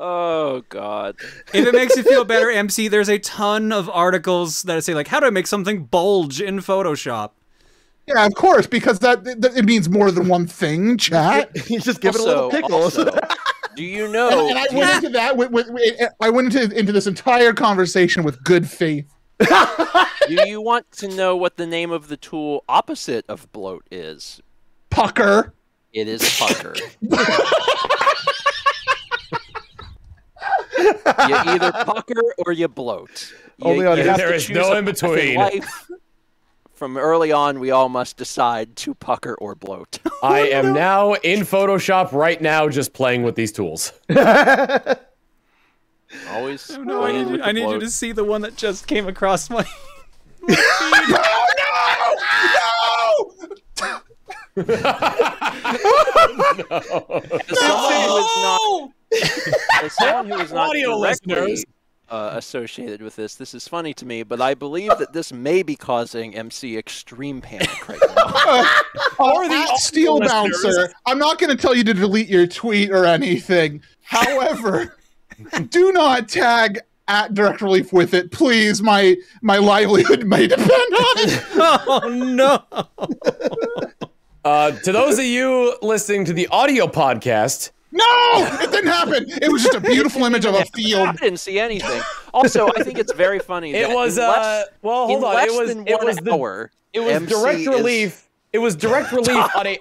Oh, God. If it makes you feel better, MC, there's a ton of articles that say, like, how do I make something bulge in Photoshop? Yeah, of course, because that it means more than one thing, chat. You just give it a little pickle. Also, do you know? And I went into that. I went into this entire conversation with good faith. Do you want to know what the name of the tool opposite of bloat is? Pucker. It is pucker. You either pucker or you bloat. There is no in between. From early on, we all must decide to pucker or bloat. I am now in Photoshop right now, just playing with these tools. Always. Oh, no, I need you to see the one that just came across my. No! As someone who is not directly associated with this is funny to me, but I believe that this may be causing MC extreme panic right now. Or the steel bouncer. I'm not going to tell you to delete your tweet or anything. However, do not tag at Direct Relief with it, please. My livelihood may depend on it. Oh no. To those of you listening to the audio podcast. No! It didn't happen! It was just a beautiful image of a field. I didn't see anything. Also, I think it's very funny. That it was, well, hold on. It was Direct Relief on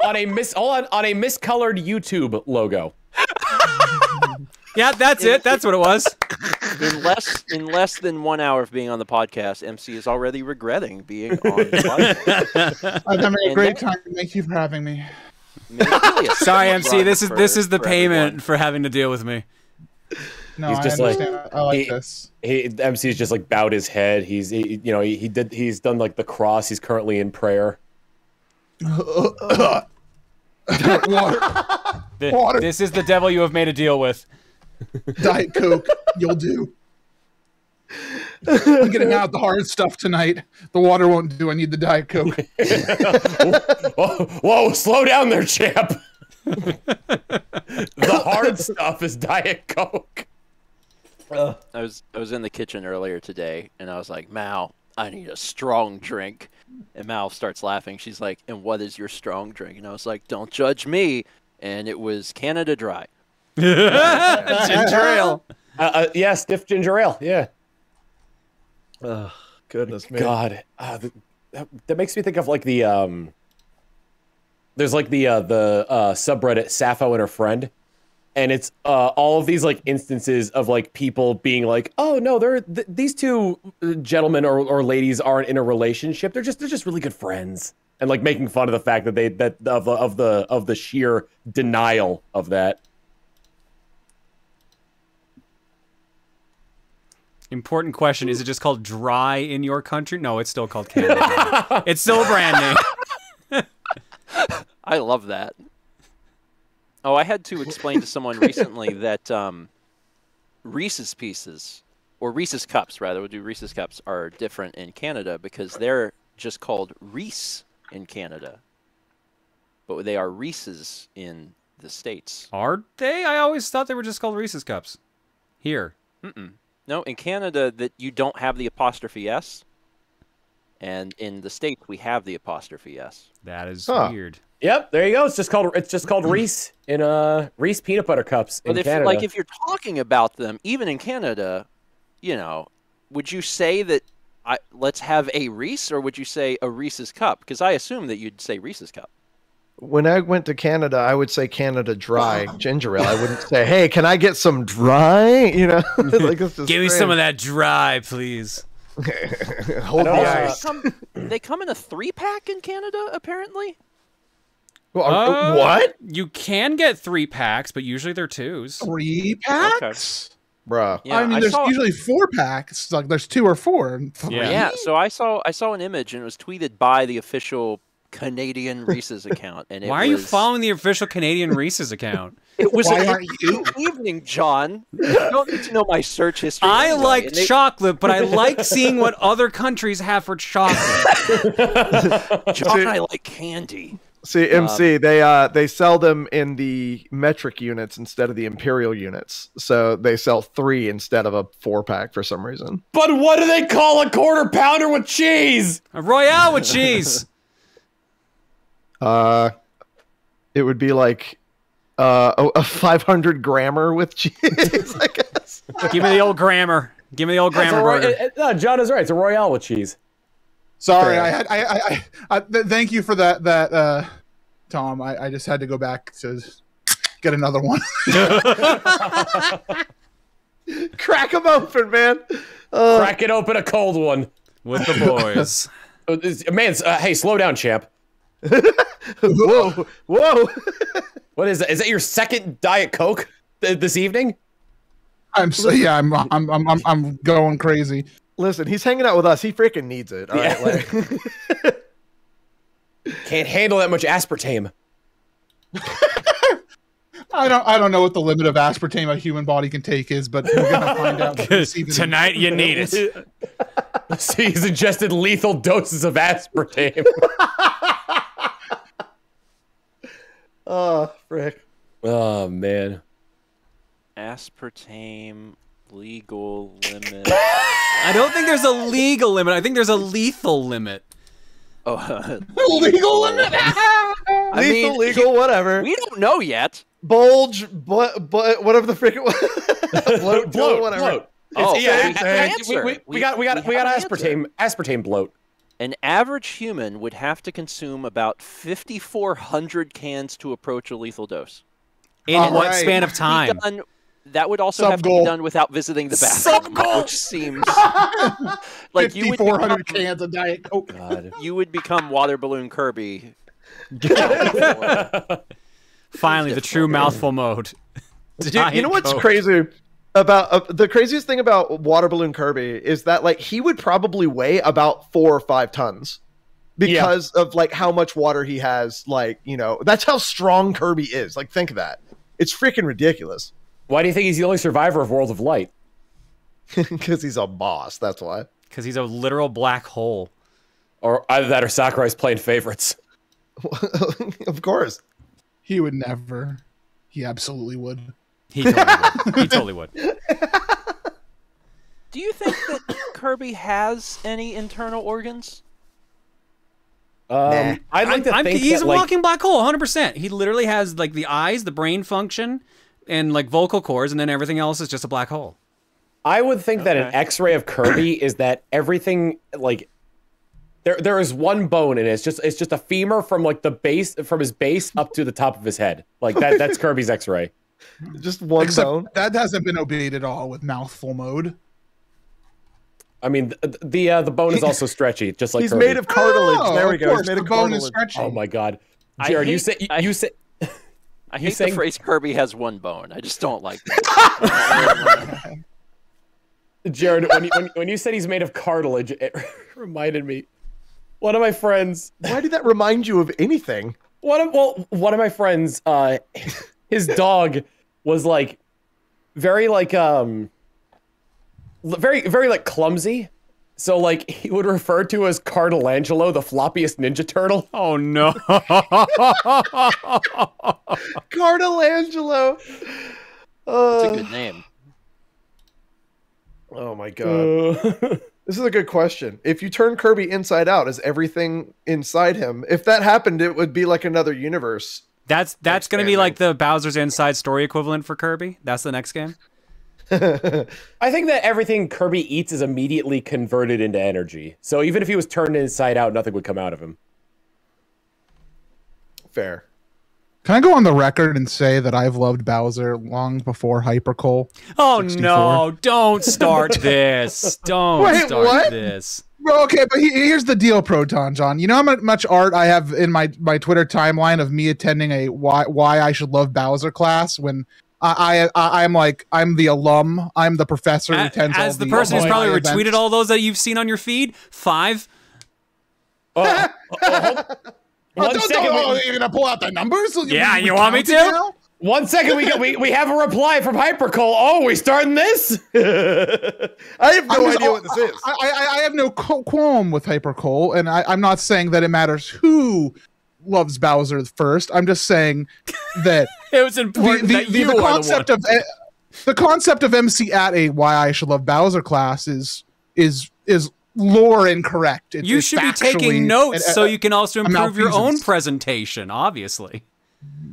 a miscolored YouTube logo. Yeah, that's it. That's what it was. In less than 1 hour of being on the podcast, MC is already regretting being on the podcast. I'm having a great time. Thank you for having me. Sorry, MC. This is the payment for having to deal with me. No, he's just MC's just like bowed his head. He's done like the cross. He's currently in prayer. Water. This is the devil you have made a deal with. Diet Coke, you'll do. I'm getting out the hard stuff tonight. The water won't do. I need the Diet Coke. Whoa, slow down there, champ. The hard stuff is Diet Coke. I was in the kitchen earlier today, and I was like, Mal, I need a strong drink. And Mal starts laughing. She's like, and what is your strong drink? And I was like, don't judge me. And it was Canada Dry. Ginger ale. Yeah, stiff ginger ale. Yeah. Oh, goodness me. God. That makes me think of like the there's like the subreddit Sappho and her friend, and it's all of these like instances of like people being like, oh no, these two gentlemen or ladies aren't in a relationship, they're just really good friends, and like making fun of the fact that of the sheer denial of that. Important question: is it just called dry in your country? No, it's still called Canada. It's still brand new. I love that. Oh, I had to explain to someone recently that Reese's Pieces, or Reese's Cups rather, we'll do Reese's Cups, are different in Canada because they're just called Reese in Canada, but they are Reese's in the States. Are they? I always thought they were just called Reese's Cups. Here. Mm-mm. No, in Canada, that you don't have the apostrophe S, and in the States we have the apostrophe S. That is weird. Yep, there you go. It's just called Reese in Reese peanut butter cups in Canada. Like if you're talking about them, even in Canada, you know, would you say that let's have a Reese, or would you say a Reese's Cup? Because I assume that you'd say Reese's Cup. When I went to Canada, I would say Canada Dry ginger ale. I wouldn't say, hey, can I get some dry? You know, like, this is give strange. Me some of that dry, please. Hold on. They come in a 3-pack in Canada, apparently. Well, what? You can get 3 packs, but usually they're 2s. 3 packs? Okay. Bruh. Yeah, I mean, there's usually 4-pack. It's like there's 2 or 4. Yeah. Yeah. So I saw an image and it was tweeted by the official Canadian Reese's account. And it why was... are you following the official Canadian Reese's account? It was an evening, John. You don't need to know my search history. I like chocolate, but I like seeing what other countries have for chocolate. John, I like candy. See, MC, they sell them in the metric units instead of the imperial units. So they sell 3 instead of a 4-pack for some reason. But what do they call a quarter pounder with cheese? A Royale with cheese. It would be like a 500 grammer with cheese, I guess. Give me the old grammar. Give me the old grammar. No, John is right. It's a Royale with cheese. Sorry, fair. Thank you for that, Tom. I just had to go back to get another one. Crack them open, man. Crack it open, a cold one with the boys. Man, hey, slow down, champ. Whoa, whoa. What is that? Is that your second Diet Coke this evening? I'm going crazy. Listen, he's hanging out with us. He freaking needs it. All right, like... Can't handle that much aspartame. I don't know what the limit of aspartame a human body can take is, but we're gonna find out tonight. You need it. See, he's ingested lethal doses of aspartame. Oh frick! Oh man, aspartame. Legal limit. I don't think there's a legal limit. I think there's a lethal limit. Oh, legal limit? Lethal, legal, whatever. We don't know yet. Bulge, but whatever the frick it was. Bloat, bloat, whatever. Bloat. Oh, yeah. We got aspartame bloat. An average human would have to consume about 5,400 cans to approach a lethal dose. In what span of time? That would also have to be done without visiting the bathroom, which seems like 5,400 cans of Diet Coke. God. You would become Water Balloon Kirby. Finally, the true mouthful mode. You know what's crazy about the craziest thing about Water Balloon Kirby is that like he would probably weigh about 4 or 5 tons because of like how much water he has. Like you know, that's how strong Kirby is. Like think of that. It's freaking ridiculous. Why do you think he's the only survivor of World of Light? Because he's a boss, that's why. Because he's a literal black hole. Or either that or Sakurai's playing favorites. Of course. He would never. He absolutely would. He totally would. He totally would. Do you think that Kirby has any internal organs? Nah. He's a walking black hole, 100%. He literally has like the eyes, the brain function, and like vocal cords, and then everything else is just a black hole. I would think that an X-ray of Kirby is that everything like there is one bone in it. It's just a femur from like the base from his base up to the top of his head. Like that's Kirby's X-ray. Just one bone. That hasn't been obeyed at all with mouthful mode. I mean the bone is also stretchy, just like he's Kirby. Made of cartilage. Oh, there we go. He's made of cartilage. Bone is stretchy. Oh my god, Jared, you say. I hate the phrase Kirby has one bone. I just don't like that. Jared, when you said he's made of cartilage, it reminded me. One of my friends. Why did that remind you of anything? One of my friends, his dog was like very like clumsy. So like he would refer to as Cartilangelo, the floppiest Ninja Turtle. Oh no, Cartilangelo! That's a good name. Oh my god, this is a good question. If you turn Kirby inside out, is everything inside him? If that happened, it would be like another universe. That's going to be like the Bowser's Inside Story equivalent for Kirby. That's the next game. I think that everything Kirby eats is immediately converted into energy. So even if he was turned inside out, nothing would come out of him. Fair. Can I go on the record and say that I've loved Bowser long before Hypercoal? Oh 64? No, don't start this. Don't Wait, start what? This. Okay, but here's the deal, Proton Jon. You know how much art I have in my Twitter timeline of me attending a why I should love Bowser class when I'm the alum. I'm the professor who tends as all the person who's probably retweeted events. All those that you've seen on your feed. 5. You're gonna pull out the numbers? Yeah, you want me to? Now? 1 second, we have a reply from Hypercole. Oh, we starting this? I have no idea what this is. I have no qualm with Hypercole, and I'm not saying that it matters who loves Bowser first. I'm just saying that it was important the concept of MC at a why I should love Bowser class is lore incorrect. You should be taking notes so you can also improve your own presentation, obviously.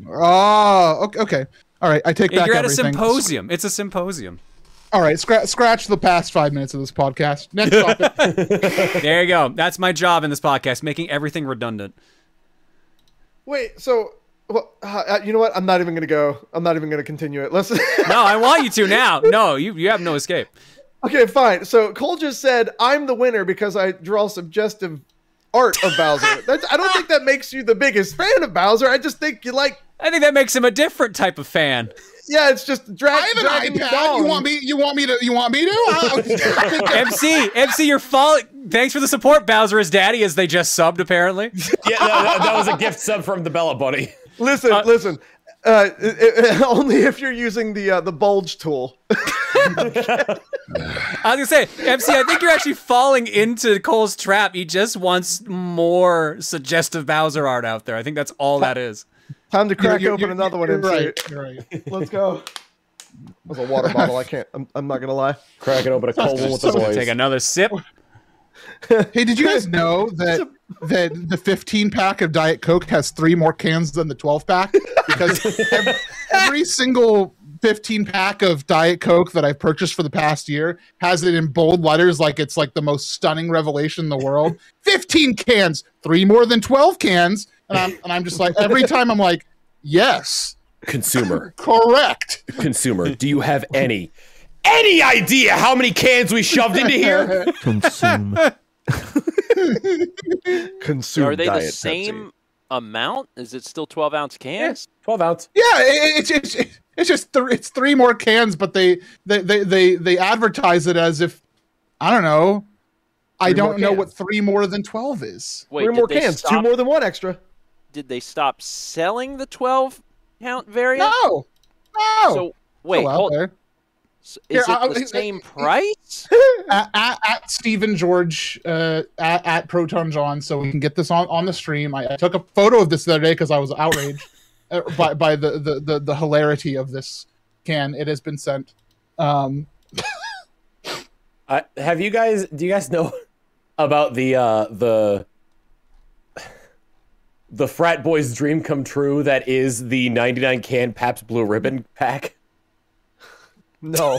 Oh, okay. All right, I take back everything. You're at a symposium. It's a symposium. All right, scratch the past 5 minutes of this podcast. Next topic. There you go. That's my job in this podcast, making everything redundant. Wait, so... Well, you know what? I'm not even going to go. I'm not even going to continue it. Let's No, I want you to now. No, you have no escape. Okay, fine. So Cole just said, I'm the winner because I draw suggestive... art of Bowser. I don't think that makes you the biggest fan of Bowser. I just think you like. I think that makes him a different type of fan. Yeah, it's just dragging you down. You want me to? MC, you're falling. Thanks for the support, Bowser. His daddy is they just subbed apparently. Yeah, that was a gift sub from the Bella Bunny. Listen, listen. Only if you're using the bulge tool. I was gonna say, MC, I think you're actually falling into Cole's trap. He just wants more suggestive Bowser art out there. I think that's all that is. Time to crack open another one, MC. Right. Let's go. That was a water bottle. I can't. I'm not gonna lie. Crack it open a cold one with the boys. Take another sip. Hey, did you guys know that the 15 pack of Diet Coke has 3 more cans than the 12 pack? Because every single 15 pack of Diet Coke that I've purchased for the past year has it in bold letters, like it's like the most stunning revelation in the world. 15 cans, 3 more than 12 cans, and I'm just like every time I'm like, yes, consumer, correct, consumer. Do you have any idea how many cans we shoved into here? Consume. Consume. Are they the same amount? Is it still 12-ounce cans? Yeah, 12-ounce. Yeah, it's just it's 3 more cans, but they advertise it as if I don't know. I don't know what 3 more than 12 is. Wait, 3 more cans, 2 more than 1 extra. Did they stop selling the 12-count variant? No. So wait, hold on. So is it the same price? At Stephen George, at Proton Jon, so we can get this on the stream. I took a photo of this the other day because I was outraged by the hilarity of this can. It has been sent. Have you guys? Do you guys know about the frat boy's dream come true? That is the 99 can Pabst Blue Ribbon pack. No.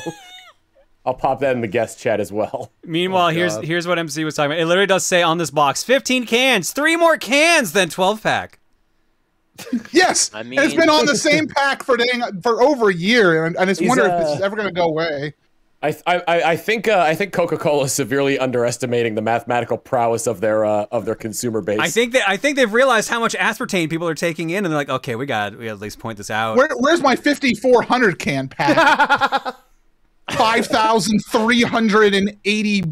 I'll pop that in the guest chat as well. Meanwhile, here's what MC was talking about. It literally does say on this box, 15 cans, 3 more cans than 12-pack. Yes. I mean, it's been on the same pack for over a year, and I just wonder if this is ever going to go away. I think Coca-Cola is severely underestimating the mathematical prowess of their consumer base. I think they've realized how much aspartame people are taking in, and they're like, okay, we got to at least point this out. Where's my 5400 can pack? 5,380.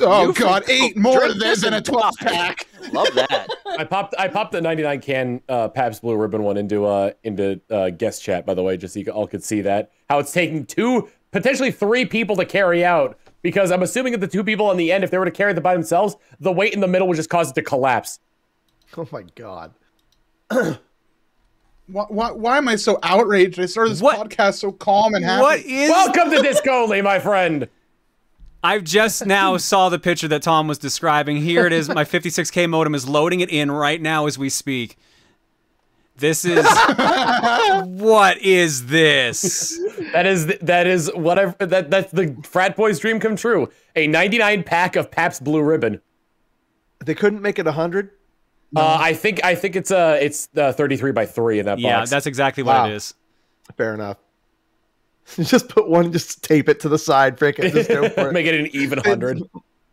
Oh god, 8 more of this than a 12 pack. Love that. I popped the 99 can Pabst Blue Ribbon one into guest chat, by the way, just so you all could see that how it's taking 2. Potentially 3 people to carry out, because I'm assuming that the 2 people on the end, if they were to carry it by themselves, the weight in the middle would just cause it to collapse. Oh my god! Why am I so outraged? I started this podcast so calm and happy. What is? Welcome to Disc Only, my friend. I've just now saw the picture that Tom was describing. Here it is. My 56K modem is loading it in right now as we speak. This is what is this? That is what I've that's the frat boy's dream come true. A 99 pack of Pabst Blue Ribbon. They couldn't make it 100. No. I think it's 33 by 3 in that box. Yeah, that's exactly what it is. Fair enough. Just put one, just tape it to the side, freaking just go for it. Make it an even 100.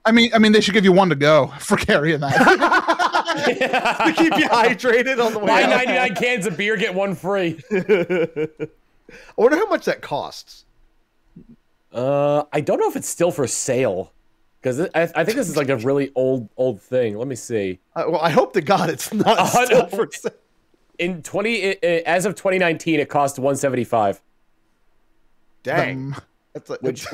I mean, they should give you 1 to go for carrying that. Yeah. To keep you hydrated on the way. Buy 99 cans of beer, get 1 free. I wonder how much that costs. I don't know if it's still for sale, because I think this is like a really old thing. Let me see. Well, I hope to God it's not still for sale. In as of 2019, it cost $175. Dang. That's like, that's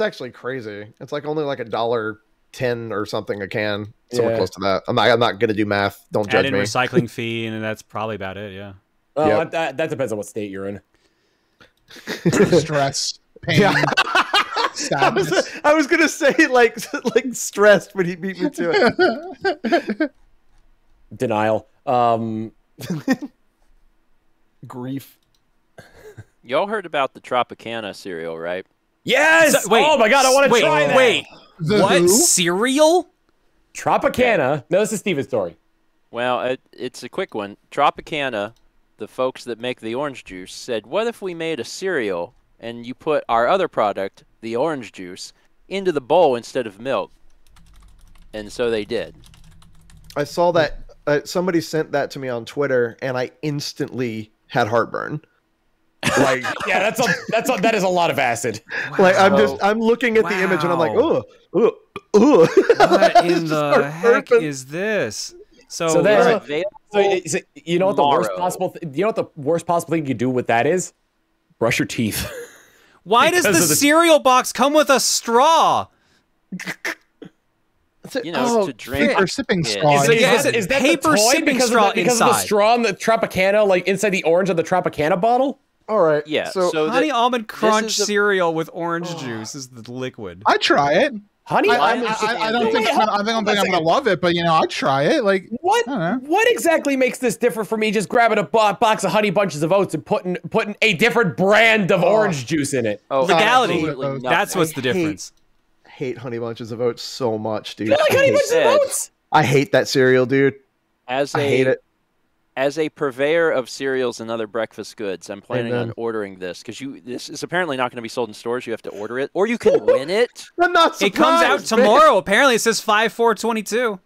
actually crazy. It's like only like $1.10 or something a can, somewhere close to that. I'm not gonna do math. Don't judge me. Recycling fee, and that's probably about it. Yeah. Well, yep. that depends on what state you're in. Stress, pain. Yeah. Sadness. I was gonna say like stressed, but he beat me to it. Denial. Grief. Y'all heard about the Tropicana cereal, right? Yes! So, wait, oh my god, I want to try that! Wait, what? Cereal? Tropicana? No, this is Steven's story. Well, it's a quick one. Tropicana, the folks that make the orange juice, said, what if we made a cereal and you put our other product, the orange juice, into the bowl instead of milk? And so they did. I saw that. Somebody sent that to me on Twitter, and I instantly had heartburn. Like, yeah, that is a lot of acid. Wow. Like I'm looking at the image and I'm like, ooh. What in the heck is this? So you know what the worst possible thing you do with that is? Brush your teeth. Why does the cereal box come with a straw? You know, to drink or sipping straw. Is that paper sipping straw because of the straw in the Tropicana, like inside the orange of the Tropicana bottle? All right. Yeah. So honey almond crunch cereal with orange juice is the liquid. I'd try it. Honey, I don't think I'm going to love it, but you know, I'd try it. Like what exactly makes this different for me? Just grabbing a box of Honey Bunches of Oats and putting a different brand of orange juice in it. Legality. That's what's the difference. I hate Honey Bunches of Oats so much, dude. Like Honey Bunches of Oats? I hate that cereal, dude. I hate it. As a purveyor of cereals and other breakfast goods, I'm planning on ordering this because this is apparently not going to be sold in stores. You have to order it, or you can win it. I'm not surprised. It comes out tomorrow. Apparently, it says 5/4/22.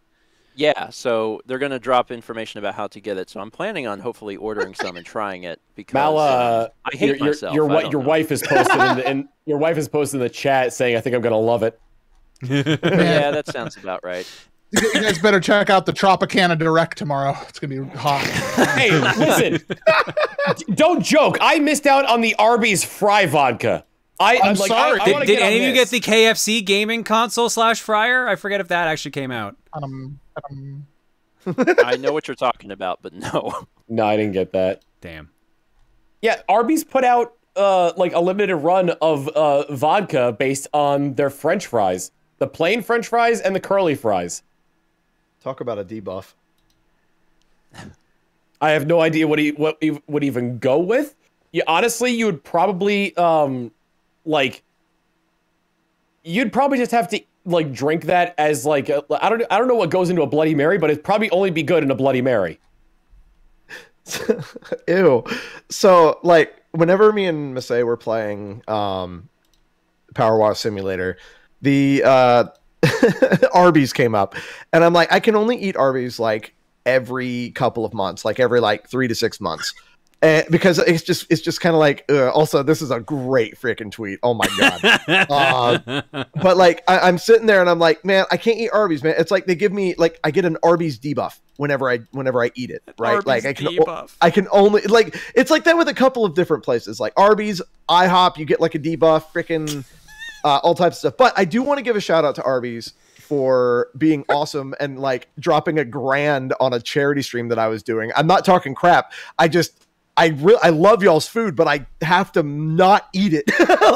Yeah, so they're going to drop information about how to get it. So I'm planning on hopefully ordering some and trying it because I hate myself. Your wife is posting and your wife is posting in the chat saying, "I think I'm going to love it." Yeah, that sounds about right. You guys better check out the Tropicana Direct tomorrow. It's going to be hot. Hey, listen. Don't joke. I missed out on the Arby's fry vodka. I'm like, sorry. Did any of you get the KFC gaming console / fryer? I forget if that actually came out. I know what you're talking about, but no. No, I didn't get that. Damn. Yeah, Arby's put out like a limited run of vodka based on their French fries. The plain French fries and the curly fries. Talk about a debuff. I have no idea what he would even go with. Honestly, you would probably you'd probably just have to like drink that as like I don't know what goes into a Bloody Mary, but it'd probably only be good in a Bloody Mary. Ew. So like whenever me and Masai were playing Power Wash Simulator, the Arby's came up, and I'm like, I can only eat Arby's like every couple of months, like every like 3 to 6 months. Because it's just kind of like, also, this is a great freaking tweet. Oh, my God. But, like, I'm sitting there and I'm like, man, I can't eat Arby's, man. It's like they give me, like, I get an Arby's debuff whenever I eat it, right? Arby's like, I can only, like, it's like that with a couple of different places. Like, Arby's, IHOP, you get, like, a debuff, freaking all types of stuff. But I do want to give a shout out to Arby's for being awesome and, like, dropping $1 on a charity stream that I was doing. I'm not talking crap. I love y'all's food, but I have to not eat it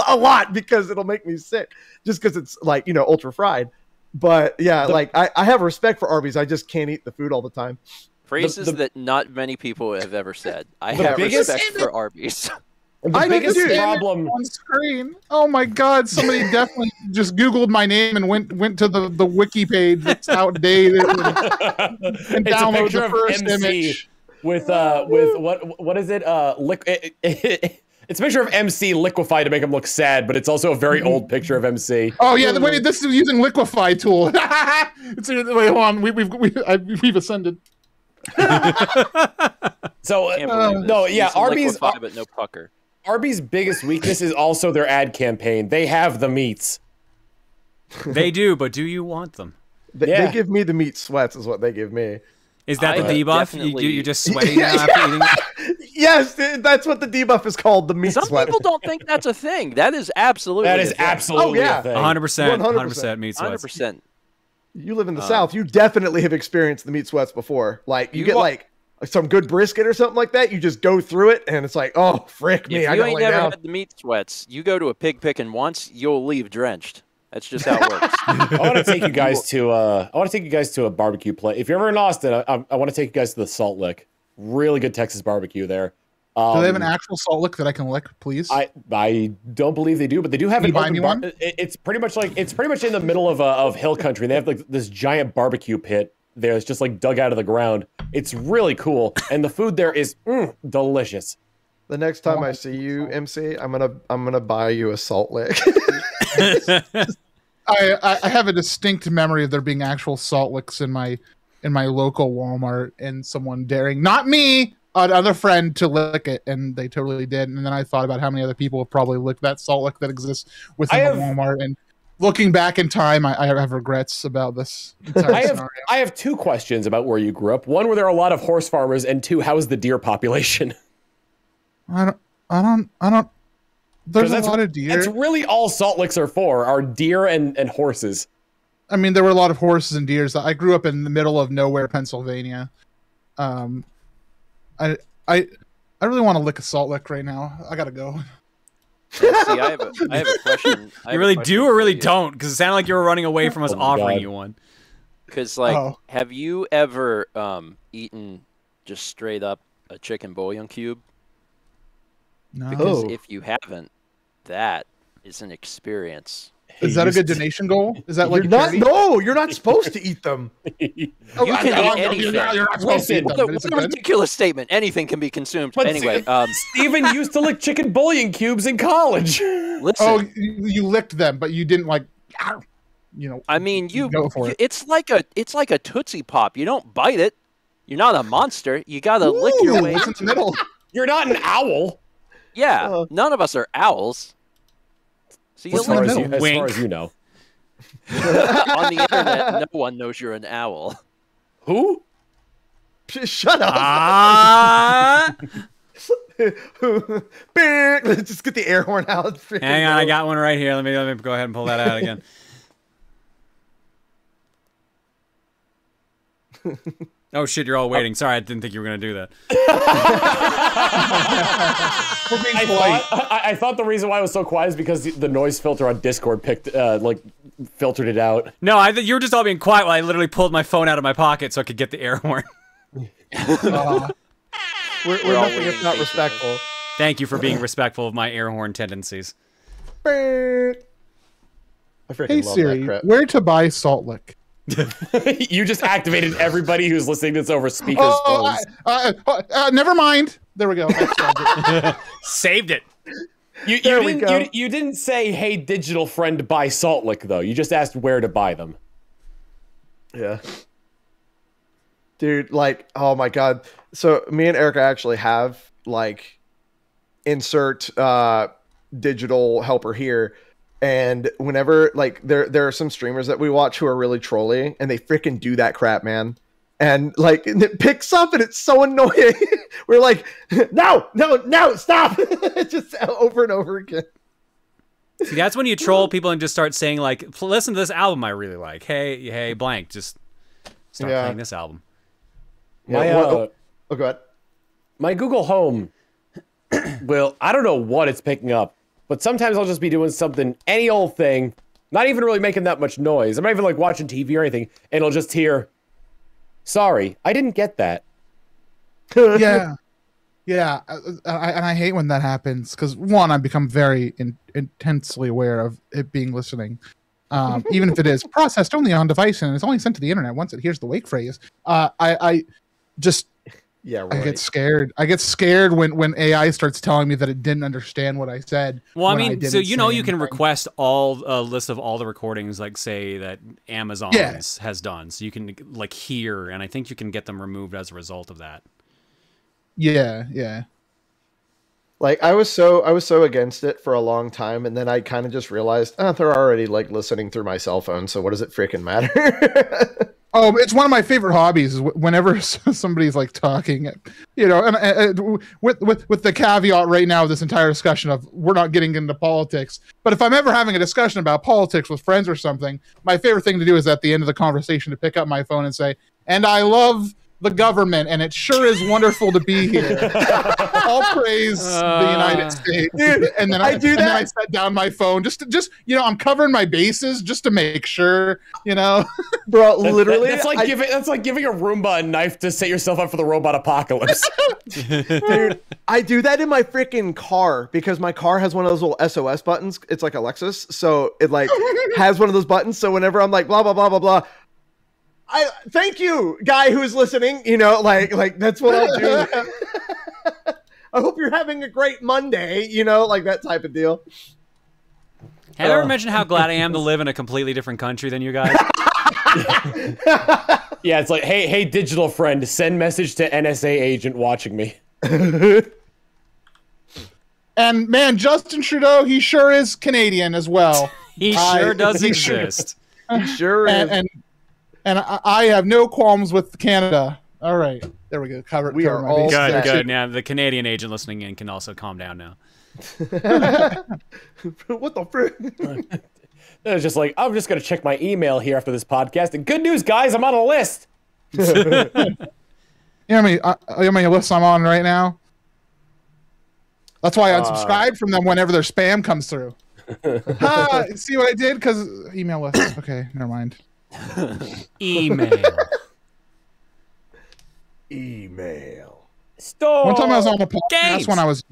a lot because it'll make me sick just because it's like, you know, ultra fried. But yeah, like I have respect for Arby's. I just can't eat the food all the time. Phrases that not many people have ever said. I have respect for Arby's. I biggest problem on screen. Oh my God! Somebody definitely just Googled my name and went to the wiki page that's outdated and downloaded the first image. With what is it? It's a picture of MC liquefied to make him look sad, but it's also a very old picture of MC. Oh yeah, wait, this is using liquefy tool. Wait, hold on, we've ascended. So no, yeah, Arby's but no pucker. Arby's biggest weakness is also their ad campaign. They have the meats. They do, but do you want them? They give me the meat sweats is what they give me. Is that the debuff? You're just sweating now after eating? Yes, that's what the debuff is called, the meat sweat. Some people don't think that's a thing. That is absolutely a thing. 100%. 100% meat sweats. 100%. You live in the South. You definitely have experienced the meat sweats before. Like, you get like some good brisket or something like that. You just go through it, and it's like, oh, frick me. If you ain't never had the meat sweats, you go to a pig picking once, you'll leave drenched. That's just how it works. I want to take you guys to a barbecue place. If you're ever in Austin, I want to take you guys to the Salt Lick. Really good Texas barbecue there. Do they have an actual Salt Lick that I can lick, please? I don't believe they do, but they do have an open bar. It's pretty much like in the middle of hill country. They have like this giant barbecue pit there. It's just like dug out of the ground. It's really cool, and the food there is delicious. The next time I see you, MC, I'm gonna buy you a Salt Lick. I have a distinct memory of there being actual Salt Licks in my local Walmart, and someone daring not me, another friend, to lick it, and they totally did. And then I thought about how many other people have probably licked that Salt Lick that exists within the Walmart. And looking back in time, I have regrets about this entire scenario. I have two questions about where you grew up. One, were there a lot of horse farmers? And two, how is the deer population? I don't. There's a lot of deer. That's really all Salt Licks are for, are deer and horses. I mean, there were a lot of horses and deers. I grew up in the middle of nowhere, Pennsylvania. I really want to lick a Salt Lick right now. I gotta go. Yeah, see, I have a question. You really do or really don't? Because it sounded like you were running away from us offering you one. Because, like, have you ever eaten just straight up a chicken bouillon cube? No. Because if you haven't, that is an experience. Is that a good donation goal? Is that like you're not supposed to eat them. You can eat anything. It's a ridiculous statement. Anything can be consumed. But anyway, Stephen used to lick chicken bouillon cubes in college. Listen, you licked them, but you didn't like. You know, I mean, it's like a Tootsie Pop. You don't bite it. You're not a monster. You gotta lick your way in the middle. You're not an owl. Yeah, none of us are owls. So as far as you know. On the internet, no one knows you're an owl. Who? Shut up. Let's just get the air horn out. Hang on, I got one right here. Let me go ahead and pull that out again. Oh shit, you're all waiting. Sorry, I didn't think you were going to do that. I thought the reason why I was so quiet is because the noise filter on Discord picked, filtered it out. No, you were just all being quiet while I literally pulled my phone out of my pocket so I could get the air horn. We're all nothing if not respectful. Thank you for being respectful of my air horn tendencies. Hey Siri, where to buy Salt Lick? You just activated everybody who's listening to this over speakers. Never mind. There we go. Saved it. You didn't say, "Hey, digital friend, buy Salt Lick," though. You just asked where to buy them. Yeah. Dude, like, oh my god. So me and Erica actually have like insert digital helper here. And whenever, like, there are some streamers that we watch who are really trolly, and they freaking do that crap, man. And, like, and it picks up, and it's so annoying. We're like, no, no, no, stop. Just over and over again. See, that's when you troll people and just start saying, like, listen to this album I really like. Hey, blank, just start playing this album. Yeah. Oh, go ahead. My Google Home, well, I don't know what it's picking up. But sometimes I'll just be doing something, any old thing, not even really making that much noise. I'm not even like watching TV or anything, and I'll just hear, sorry, I didn't get that. Yeah. Yeah. And I hate when that happens because, one, I become very intensely aware of it being listening. Even if it is processed only on device and it's only sent to the internet once it hears the wake phrase, I just... Yeah, right. I get scared. I get scared when AI starts telling me that it didn't understand what I said. Well, I mean, so you know, you can request all a list of all the recordings, like say that Amazon has done, so you can like hear, and I think you can get them removed as a result of that. Yeah, yeah. Like I was so against it for a long time, and then I kind of just realized, oh, they're already like listening through my cell phone, so what does it freaking matter? Oh, it's one of my favorite hobbies is whenever somebody's like talking, you know, and with the caveat right now of this entire discussion of we're not getting into politics. But if I'm ever having a discussion about politics with friends or something, my favorite thing to do is at the end of the conversation to pick up my phone and say, and I love the government, and it sure is wonderful to be here. All praise the United States. Dude, and then then I set down my phone just you know, I'm covering my bases just to make sure, you know. Bro, literally, that's like giving a Roomba a knife to set yourself up for the robot apocalypse. Dude, I do that in my freaking car because my car has one of those little SOS buttons. It's like Alexis, so it like has one of those buttons. So whenever I'm like blah blah blah blah blah. I thank you, guy who's listening. You know, like that's what I'll do. I hope you're having a great Monday. You know, like that type of deal. Have you ever mentioned how glad I am to live in a completely different country than you guys? Yeah, it's like, hey, digital friend, send message to NSA agent watching me. And man, Justin Trudeau, he sure is Canadian as well. He sure does exist. He sure is. And I have no qualms with Canada. All right. There we go. Cover my base. Good. Now, the Canadian agent listening in can also calm down now. What the frick? It's just like, I'm just going to check my email here after this podcast. And good news, guys, I'm on a list. You know how many lists I'm on right now? That's why I unsubscribe from them whenever their spam comes through. See what I did? Because email list. Okay, never mind. Email. Store. One time I was on the podcast when I was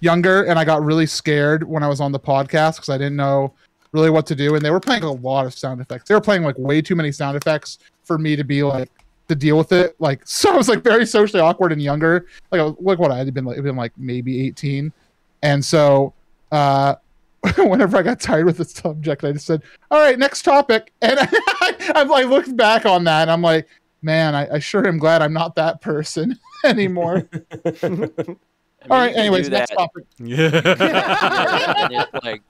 younger, and I got really scared when I was on the podcast because I didn't know really what to do. And they were playing a lot of sound effects. They were playing like way too many sound effects for me to be like to deal with it. Like, so I was like very socially awkward and younger. Like, I was, like what I had been like, maybe 18, and so. Whenever I got tired with the subject, I just said, all right, next topic. And I looked back on that and I'm like, man, I sure am glad I'm not that person anymore. I mean, all right, anyways, next topic. Yeah. Yeah, like,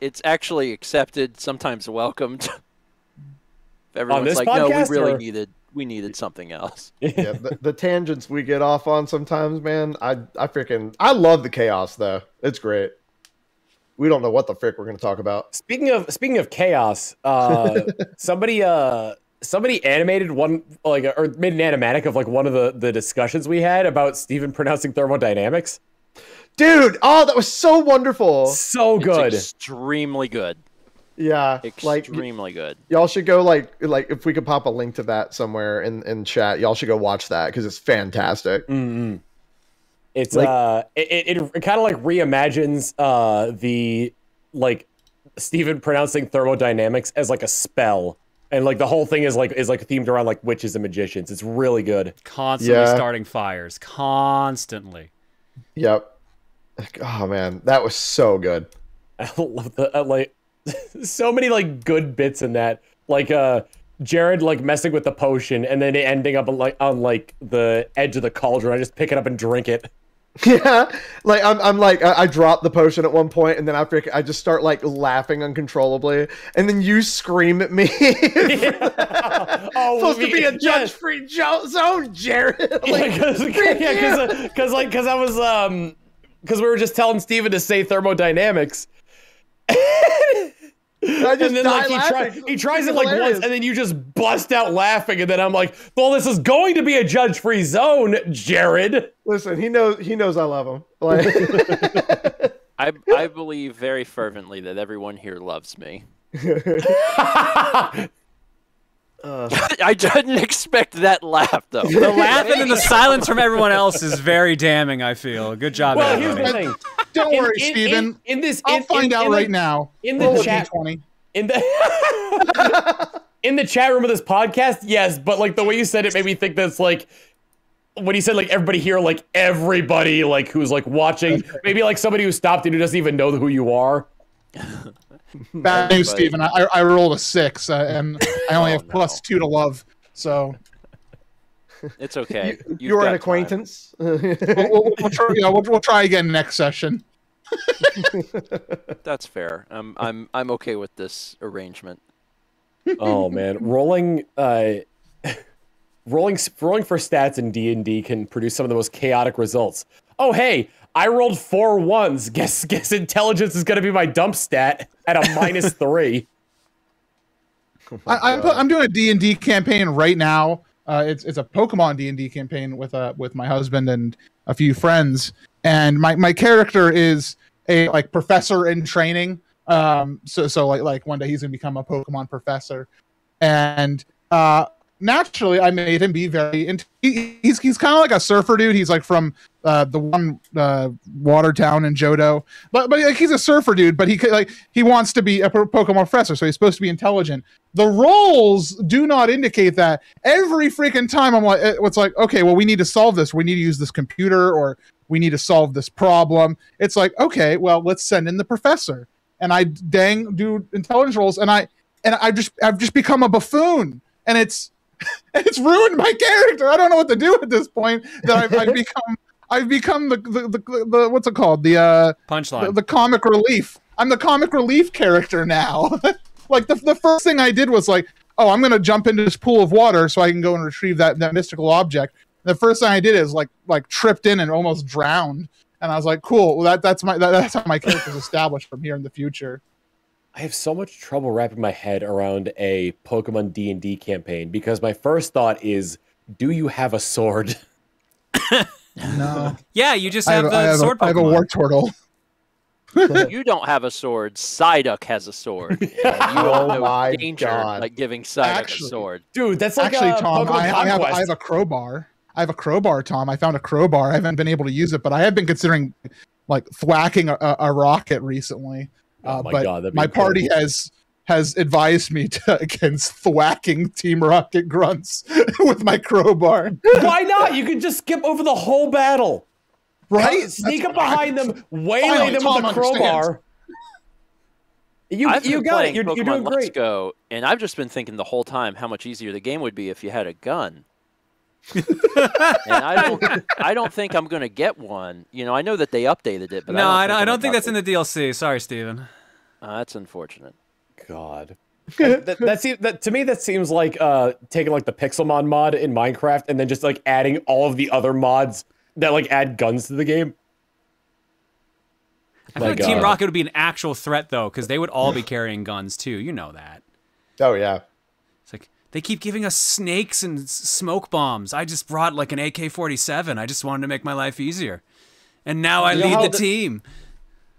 it's actually accepted, sometimes welcomed. Everyone's like, no, we really needed something else. Yeah, the tangents we get off on sometimes, man. I love the chaos though. It's great. We don't know what the frick we're going to talk about. Speaking of chaos, somebody animated or made an animatic of like one of the discussions we had about Stephen pronouncing thermodynamics. Dude, oh, that was so wonderful. So good. It's extremely good. Yeah, extremely good. Y'all should go like if we could pop a link to that somewhere in chat. Y'all should go watch that because it's fantastic. Mm-hmm. It's like, it kind of like reimagines the like Stephen pronouncing thermodynamics as like a spell, and like the whole thing is like themed around like witches and magicians. It's really good. Constantly starting fires, constantly. Yep. Oh man, that was so good. I love the like so many like good bits in that. Like Jared like messing with the potion and then it ending up like on like the edge of the cauldron. I just pick it up and drink it. Yeah, like I'm like I dropped the potion at one point, and then I just start like laughing uncontrollably, and then you scream at me. Yeah. Oh, supposed to be a judge-free zone, Jared. Because I was because we were just telling Stephen to say thermodynamics. I just and then like he tries it like hilarious. Once, and then you just bust out laughing, and then I'm like, well, this is going to be a judge-free zone, Jared. Listen, he knows I love him. Like I believe very fervently that everyone here loves me. I didn't expect that laugh though. The laugh and then the silence from everyone else is very damning, I feel. Good job, well, everyone. Don't worry, Stephen. I'll find out right now. In the chat room of this podcast, yes, but like the way you said it made me think that's like when he said like everybody here, like everybody like who's like watching, maybe like somebody who stopped and who doesn't even know who you are. Bad news, Steven. I rolled a 6 and I only have +2 to love, so it's okay. You're an acquaintance. We'll try again next session. That's fair. I'm okay with this arrangement. Oh man, rolling for stats in D&D can produce some of the most chaotic results. Oh hey, I rolled 4 ones. Guess intelligence is going to be my dump stat at a -3. Oh I'm doing a D&D campaign right now. It's a Pokemon D&D campaign with my husband and a few friends. And my character is a like professor in training. So one day he's gonna become a Pokemon professor, and naturally I made him be very. He's kind of like a surfer dude. He's like from the one water town in Johto, but like he's a surfer dude. But he wants to be a Pokemon professor, so he's supposed to be intelligent. The roles do not indicate that. Every freaking time I'm like, it's like, okay, well we need to solve this. We need to use this computer or. We need to solve this problem. It's like, okay, well, let's send in the professor. And I do intelligence rolls, and I've just become a buffoon, and it's ruined my character. I don't know what to do at this point. That I've become the what's it called, the punchline, the comic relief. I'm the comic relief character now. Like the first thing I did was like, oh, I'm gonna jump into this pool of water so I can go and retrieve that mystical object. The first thing I did is like tripped in and almost drowned, and I was like, "Cool, well, that's how my character's established from here in the future." I have so much trouble wrapping my head around a Pokemon D&D campaign because my first thought is, "Do you have a sword?" No. Yeah, you just have the sword. I have a War Turtle. You don't have a sword. Psyduck has a sword. Yeah, you all know danger like giving Psyduck a sword. Dude, that's like actually Tom. I have a crowbar. I have a crowbar, Tom. I found a crowbar. I haven't been able to use it, but I have been considering like thwacking a rocket recently. Oh my but God, my party incredible. has advised me against thwacking Team Rocket grunts with my crowbar. Why not? You can just skip over the whole battle. Right? That's sneak up behind them, waylay them with a crowbar. You got it. You're doing great. Let's Go, and I've just been thinking the whole time how much easier the game would be if you had a gun. And I don't think I'm gonna get one. You know, I know that they updated it, but no, I don't think that's in the DLC. Sorry, Steven. That's unfortunate. God, that to me that seems like taking like the Pixelmon mod in Minecraft and then just like adding all of the other mods that like add guns to the game. I like, think Team Rocket would be an actual threat though, because they would all be carrying guns too. You know that. Oh yeah. They keep giving us snakes and smoke bombs. I just brought like an AK-47. I just wanted to make my life easier. And now I lead the team.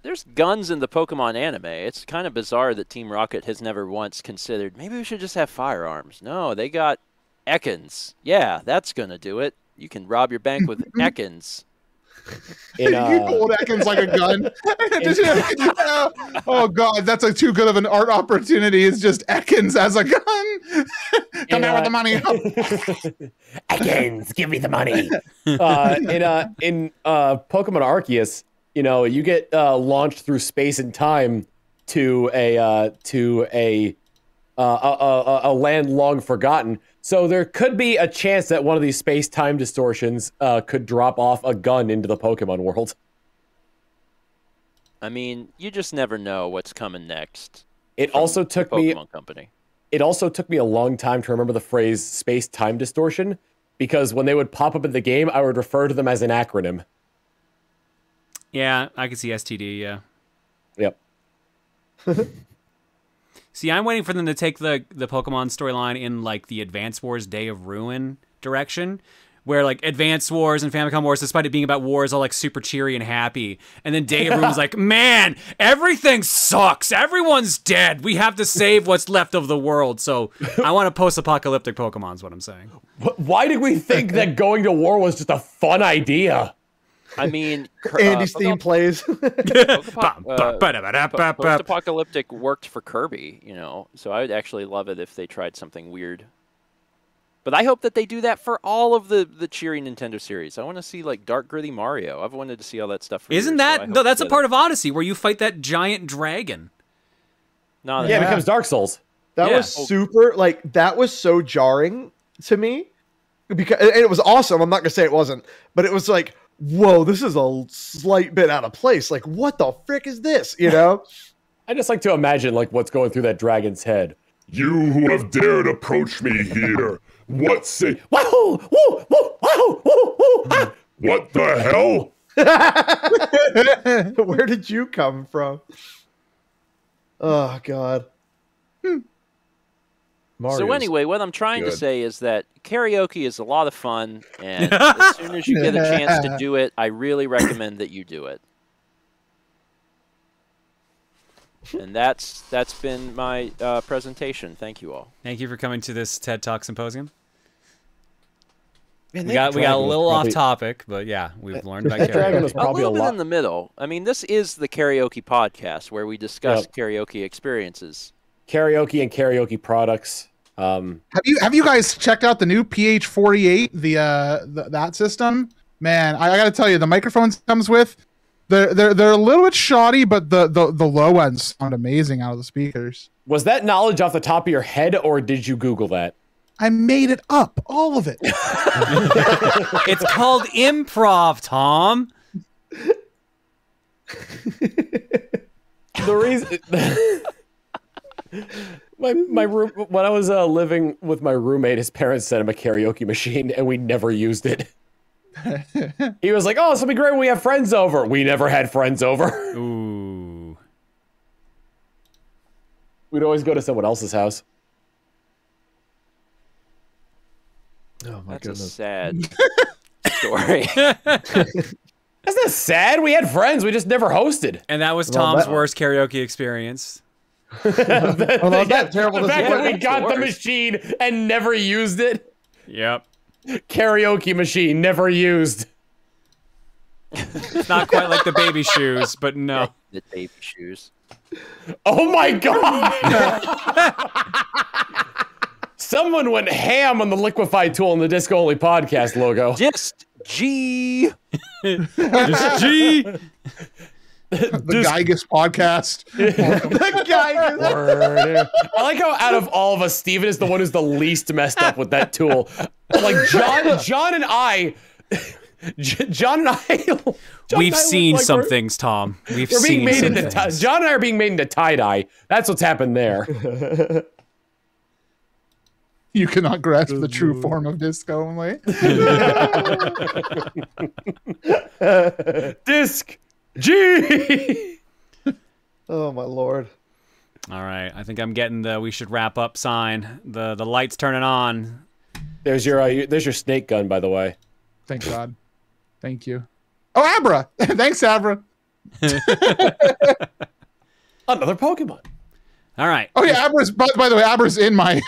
There's guns in the Pokemon anime. It's kind of bizarre that Team Rocket has never once considered, maybe we should just have firearms. No, they got Ekans. Yeah, that's going to do it. You can rob your bank with Ekans. You hold Ekans like a gun. Oh god, that's like too good of an art opportunity. It's just Ekans as a gun. Come out with the money. Ekans, give me the money. In Pokemon Arceus, you know, you get launched through space and time to a land long forgotten. So there could be a chance that one of these space-time distortions could drop off a gun into the Pokemon world. I mean, you just never know what's coming next. It also took me a long time to remember the phrase space-time distortion, because when they would pop up in the game, I would refer to them as an acronym. Yeah, I could see STD, yeah. Yep. See, I'm waiting for them to take the Pokemon storyline in, like, the Advance Wars Day of Ruin direction, where, like, Advance Wars and Famicom Wars, despite it being about wars, all, like, super cheery and happy. And then Day of Ruin is like, man, everything sucks. Everyone's dead. We have to save what's left of the world. So I want a post-apocalyptic Pokemon is what I'm saying. Why did we think that going to war was just a fun idea? I mean, Andy's theme plays. Post-apocalyptic worked for Kirby, you know, so I would actually love it if they tried something weird. But I hope that they do that for all of the cheery Nintendo series. I want to see, like, dark, gritty Mario. I've wanted to see all that stuff for years. Isn't that... No, that's a part of Odyssey, where you fight that giant dragon. No, yeah, it becomes Dark Souls. That was super... Like, that was so jarring to me. Because, and it was awesome. I'm not going to say it wasn't. But it was like, whoa, this is a slight bit out of place. Like, what the frick is this, you know? I just like to imagine, like, what's going through that dragon's head. You who have dared approach me here... What say? Wahoo! Woo! Woo! Wahoo! Woo! Woo! Ah! What the hell? Where did you come from? Oh God. So anyway, what I'm trying to say is that karaoke is a lot of fun, and as soon as you get a chance to do it, I really recommend that you do it. And that's been my presentation. Thank you all. Thank you for coming to this TED Talk symposium. Man, we got a little off topic, but yeah, we've learned about karaoke. A little bit in the middle. I mean, this is the karaoke podcast where we discuss karaoke experiences, karaoke and karaoke products. Have you guys checked out the new PH48? That system, man. I got to tell you, the microphones comes with. They're a little bit shoddy, but the low ends sound amazing out of the speakers. Was that knowledge off the top of your head, or did you Google that? I made it up, all of it. It's called improv, Tom. The reason my room when I was living with my roommate, his parents sent him a karaoke machine, and we never used it. He was like, oh, this will be great when we have friends over. We never had friends over. Ooh. We'd always go to someone else's house. Oh, my goodness. That's a sad story. That's not sad. We had friends. We just never hosted. And that was Tom's worst karaoke experience. The fact that we got the machine and never used it. Yep. Karaoke machine never used. It's not quite like the baby shoes, but no. The baby shoes. Oh my God! Someone went ham on the liquefied tool in the Disc Only Podcast logo. Just G. Just G. The Gygus Podcast. The Gygus. I like how out of all of us, Steven is the one who's the least messed up with that tool. Like John and I, we've seen some things, Tom. We've seen some things. John and I are being made into tie-dye. That's what's happened there. You cannot grasp the true form of disc only. Disc G. Oh my Lord. All right, I think I'm getting the we should wrap up sign. The light's turning on. There's your snake gun, by the way. Thank God. Thank you. Oh, Abra. Thanks, Abra. Another Pokemon. All right. Oh yeah, Abra's. By the way, Abra's in my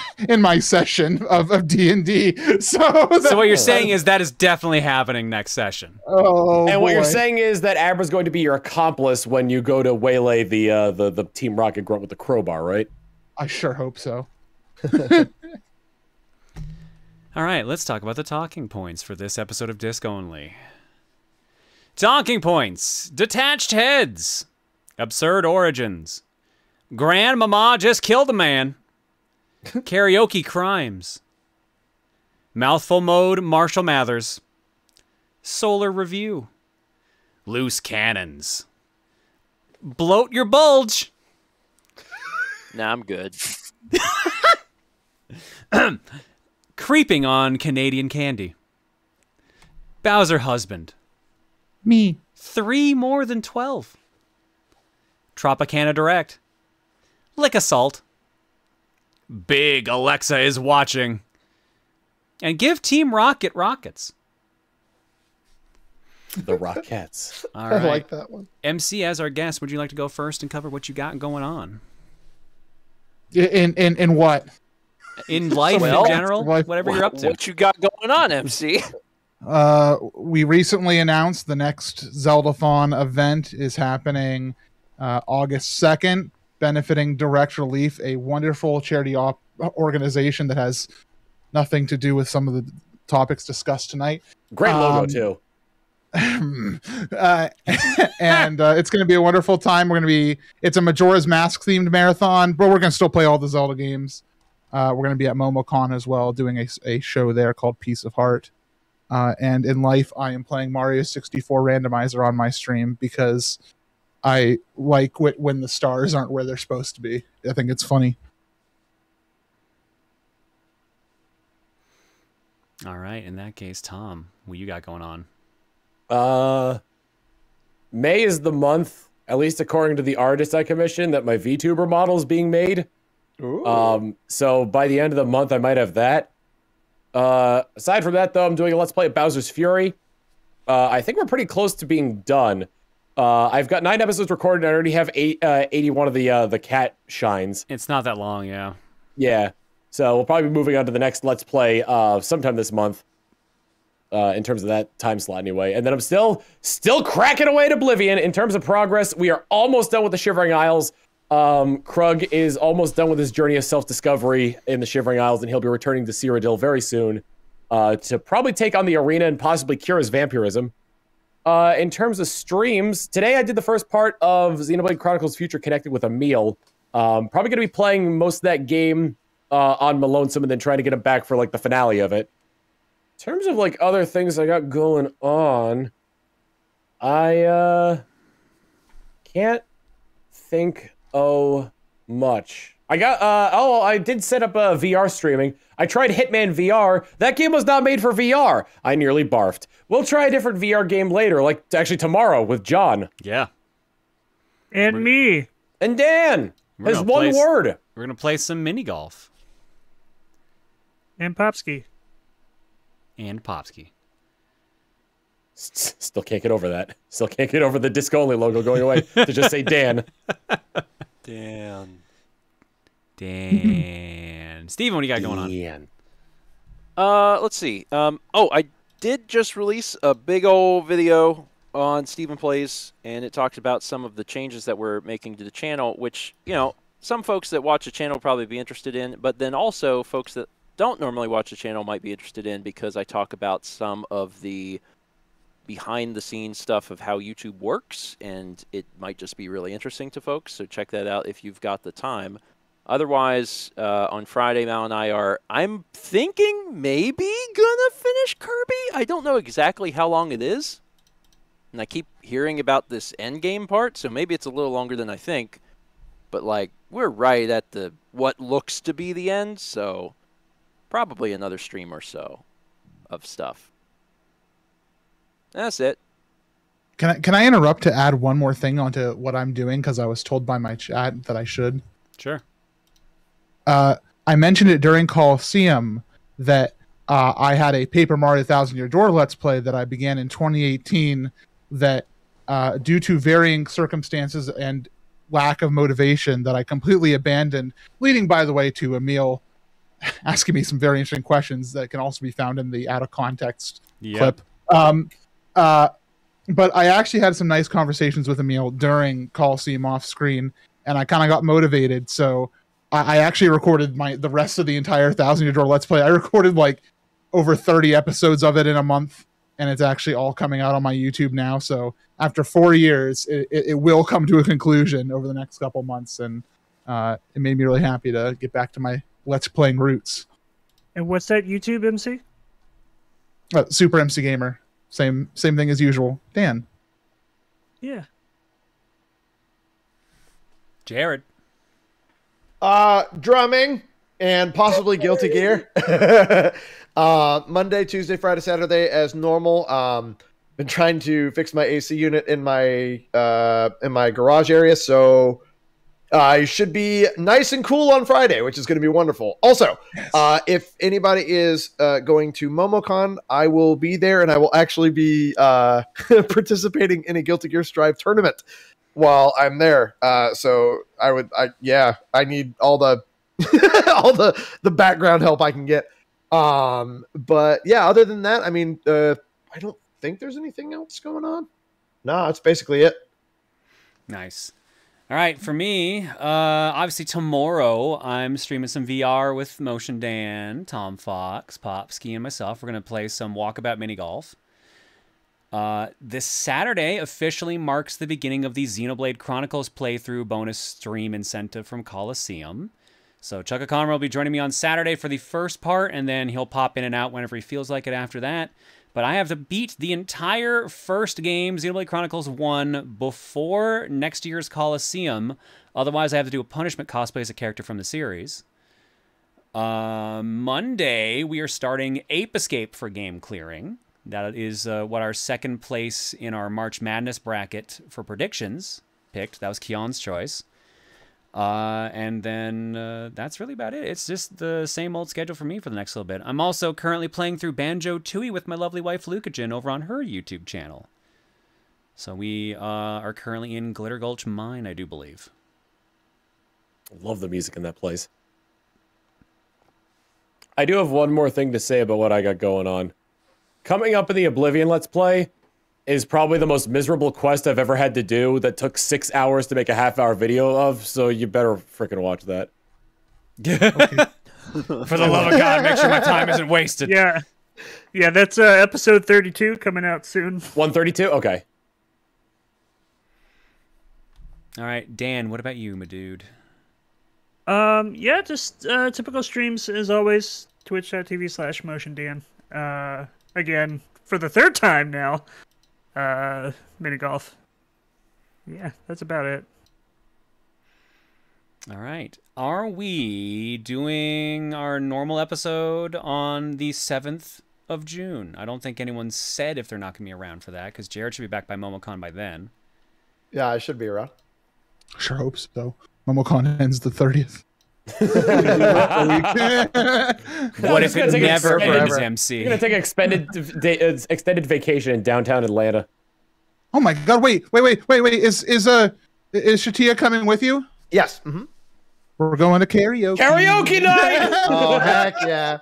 session of D&D. So what you're saying is that is definitely happening next session. Oh. And what you're saying is that Abra's going to be your accomplice when you go to waylay the Team Rocket grunt with the crowbar, right? I sure hope so. All right, let's talk about the talking points for this episode of Disc Only. Talking points: detached heads, absurd origins. Grandmama just killed a man. Karaoke crimes. Mouthful mode, Marshall Mathers. Solar review. Loose cannons. Bloat your bulge. Nah, I'm good. Creeping on Canadian candy. Bowser husband. Me. 3 more than 12. Tropicana Direct. Lick of salt. Big Alexa is watching. And give Team Rocket rockets. The Rockettes. All right. I like that one. MC, as our guest, would you like to go first and cover what you got going on? In what? In life in general? Whatever you're up to. What you got going on, MC? We recently announced the next Zeldathon event is happening August 2nd. Benefiting Direct Relief, a wonderful charity organization that has nothing to do with some of the topics discussed tonight. Great logo too. And it's going to be a wonderful time. We're going to be, it's a Majora's Mask themed marathon, but we're going to still play all the Zelda games. We're going to be at MomoCon as well, doing a show there called Peace of Heart. And in life, I am playing Mario 64 Randomizer on my stream because I like it when the stars aren't where they're supposed to be. I think it's funny. All right. In that case, Tom, what you got going on? May is the month, at least according to the artist I commissioned, that my VTuber model is being made. Ooh. So by the end of the month, I might have that. Aside from that, though, I'm doing a Let's Play of Bowser's Fury. I think we're pretty close to being done. I've got 9 episodes recorded. And I already have 81 of the cat shines. It's not that long, yeah. Yeah. So we'll probably be moving on to the next Let's Play sometime this month. In terms of that time slot, anyway. And then I'm still cracking away at Oblivion. In terms of progress, we are almost done with the Shivering Isles. Krug is almost done with his journey of self-discovery in the Shivering Isles, and he'll be returning to Cyrodiil very soon to probably take on the arena and possibly cure his vampirism. In terms of streams, today I did the first part of Xenoblade Chronicles Future Connected with a meal. Probably going to be playing most of that game on my lonesome and then trying to get him back for like the finale of it. In terms of like other things I got going on, I can't think. Oh, much. I got, I did set up VR streaming. I tried Hitman VR. That game was not made for VR. I nearly barfed. We'll try a different VR game later, like actually tomorrow with John. Yeah. And me. And Dan. His one word. We're going to play some mini golf. And Popsky. And Popsky. Still can't get over that. Still can't get over the Disc Only logo going away to just say Dan. Dan. Steven, what do you got going on? Dan. Let's see. I did just release a big old video on Steven Plays, and it talks about some of the changes that we're making to the channel, which, you know, some folks that watch the channel will probably be interested in, but then also folks that don't normally watch the channel might be interested in because I talk about some of the behind-the-scenes stuff of how YouTube works, and it might just be really interesting to folks, so check that out if you've got the time. Otherwise, on Friday, Mal and I are, I'm thinking maybe gonna finish Kirby? I don't know exactly how long it is, and I keep hearing about this endgame part, so maybe it's a little longer than I think, but, like, we're right at the what looks to be the end, so probably another stream or so of stuff. That's it. Can I interrupt to add one more thing onto what I'm doing? Because I was told by my chat that I should. Sure. I mentioned it during Coliseum that I had a Paper Mario Thousand Year Door Let's Play that I began in 2018 that due to varying circumstances and lack of motivation that I completely abandoned, leading, by the way, to Emil asking me some very interesting questions that can also be found in the Out of Context clip. But I actually had some nice conversations with Emil during Coliseum off screen, and I kind of got motivated. So I actually recorded the rest of the entire Thousand Year Door Let's Play. I recorded like over 30 episodes of it in a month, and it's actually all coming out on my YouTube now. So after 4 years, it will come to a conclusion over the next couple months. And, it made me really happy to get back to my Let's Playing roots. And what's that YouTube MC? Super MC Gamer. Same thing as usual. Dan. Yeah. Jared. Drumming and possibly Guilty Gear. Monday, Tuesday, Friday, Saturday as normal. Been trying to fix my AC unit in my garage area, so I should be nice and cool on Friday, which is going to be wonderful. Also, yes. If anybody is going to MomoCon, I will be there, and I will actually be participating in a Guilty Gear Strive tournament while I'm there. So I would, I need all the all the background help I can get. But yeah, other than that, I mean, I don't think there's anything else going on. No, that's basically it. Nice. All right, for me, obviously tomorrow I'm streaming some VR with Motion Dan, Tom Fawkes, Popsky, and myself. We're going to play some walkabout mini golf. This Saturday officially marks the beginning of the Xenoblade Chronicles playthrough bonus stream incentive from Coliseum. So Chuck O'Connor will be joining me on Saturday for the first part, and then he'll pop in and out whenever he feels like it after that. But I have to beat the entire first game, Xenoblade Chronicles 1, before next year's Coliseum. Otherwise, I have to do a punishment cosplay as a character from the series. Monday, we are starting Ape Escape for game clearing. That is what our second place in our March Madness bracket for predictions picked. That was Keon's choice. And then that's really about it. It's just the same old schedule for me for the next little bit. I'm also currently playing through Banjo-Tooie with my lovely wife, Lukagen, over on her YouTube channel. So we are currently in Glitter Gulch Mine, I do believe. Love the music in that place. I do have one more thing to say about what I got going on. Coming up in the Oblivion Let's Play is probably the most miserable quest I've ever had to do that took 6 hours to make a half-hour video of, so you better freaking watch that. For the love of God, make sure my time isn't wasted. Yeah, yeah, that's episode 32 coming out soon. 132? Okay. All right, Dan, what about you, my dude? Yeah, just typical streams, as always, twitch.tv/motiondan. Again, for the third time now. Mini golf. Yeah, that's about it. All right. Are we doing our normal episode on the 7th of June? I don't think anyone said if they're not going to be around for that, because Jared should be back by MomoCon by then. Yeah, I should be around. Sure hope so. MomoCon ends the 30th. What if it never ends, MC? You're gonna take an extended vacation in downtown Atlanta. Oh my God! Wait! Is Shatia coming with you? Yes. Mm-hmm. We're going to karaoke. Karaoke night! Oh heck yeah!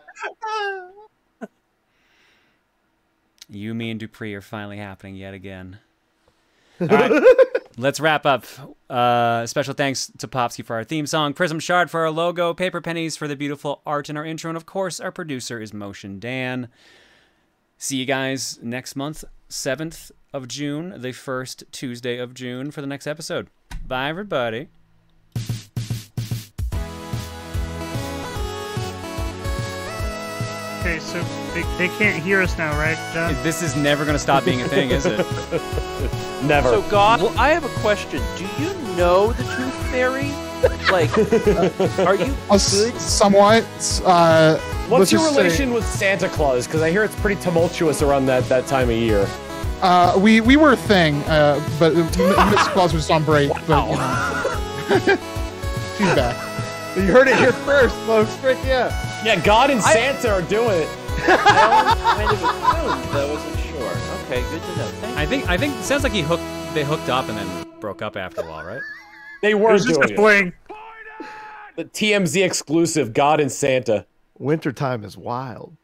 You, me, and Dupree are finally happening yet again. All right, let's wrap up. Special thanks to Popsky for our theme song, Prism Shard for our logo, Paper Pennies for the beautiful art in our intro, and of course, our producer is Motion Dan. See you guys next month, 7th of June, the first Tuesday of June for the next episode. Bye, everybody. Okay, so they can't hear us now, right, John? This is never going to stop being a thing, is it? Never. So, God, well, I have a question. Do you know the Tooth Fairy? Like, are you good? Somewhat. What's your relation with Santa Claus? Because I hear it's pretty tumultuous around that time of year. We were a thing, but Miss Claus was on break. Wow. But, you know. She's back. You heard it here first, folks. Straight, yeah. Yeah, God and Santa are doing it. I was kind of assumed, I wasn't sure. Okay, good to know. Thank I think it sounds like they hooked up and then broke up after a while, right? They were just playing the TMZ exclusive God and Santa. Wintertime is wild.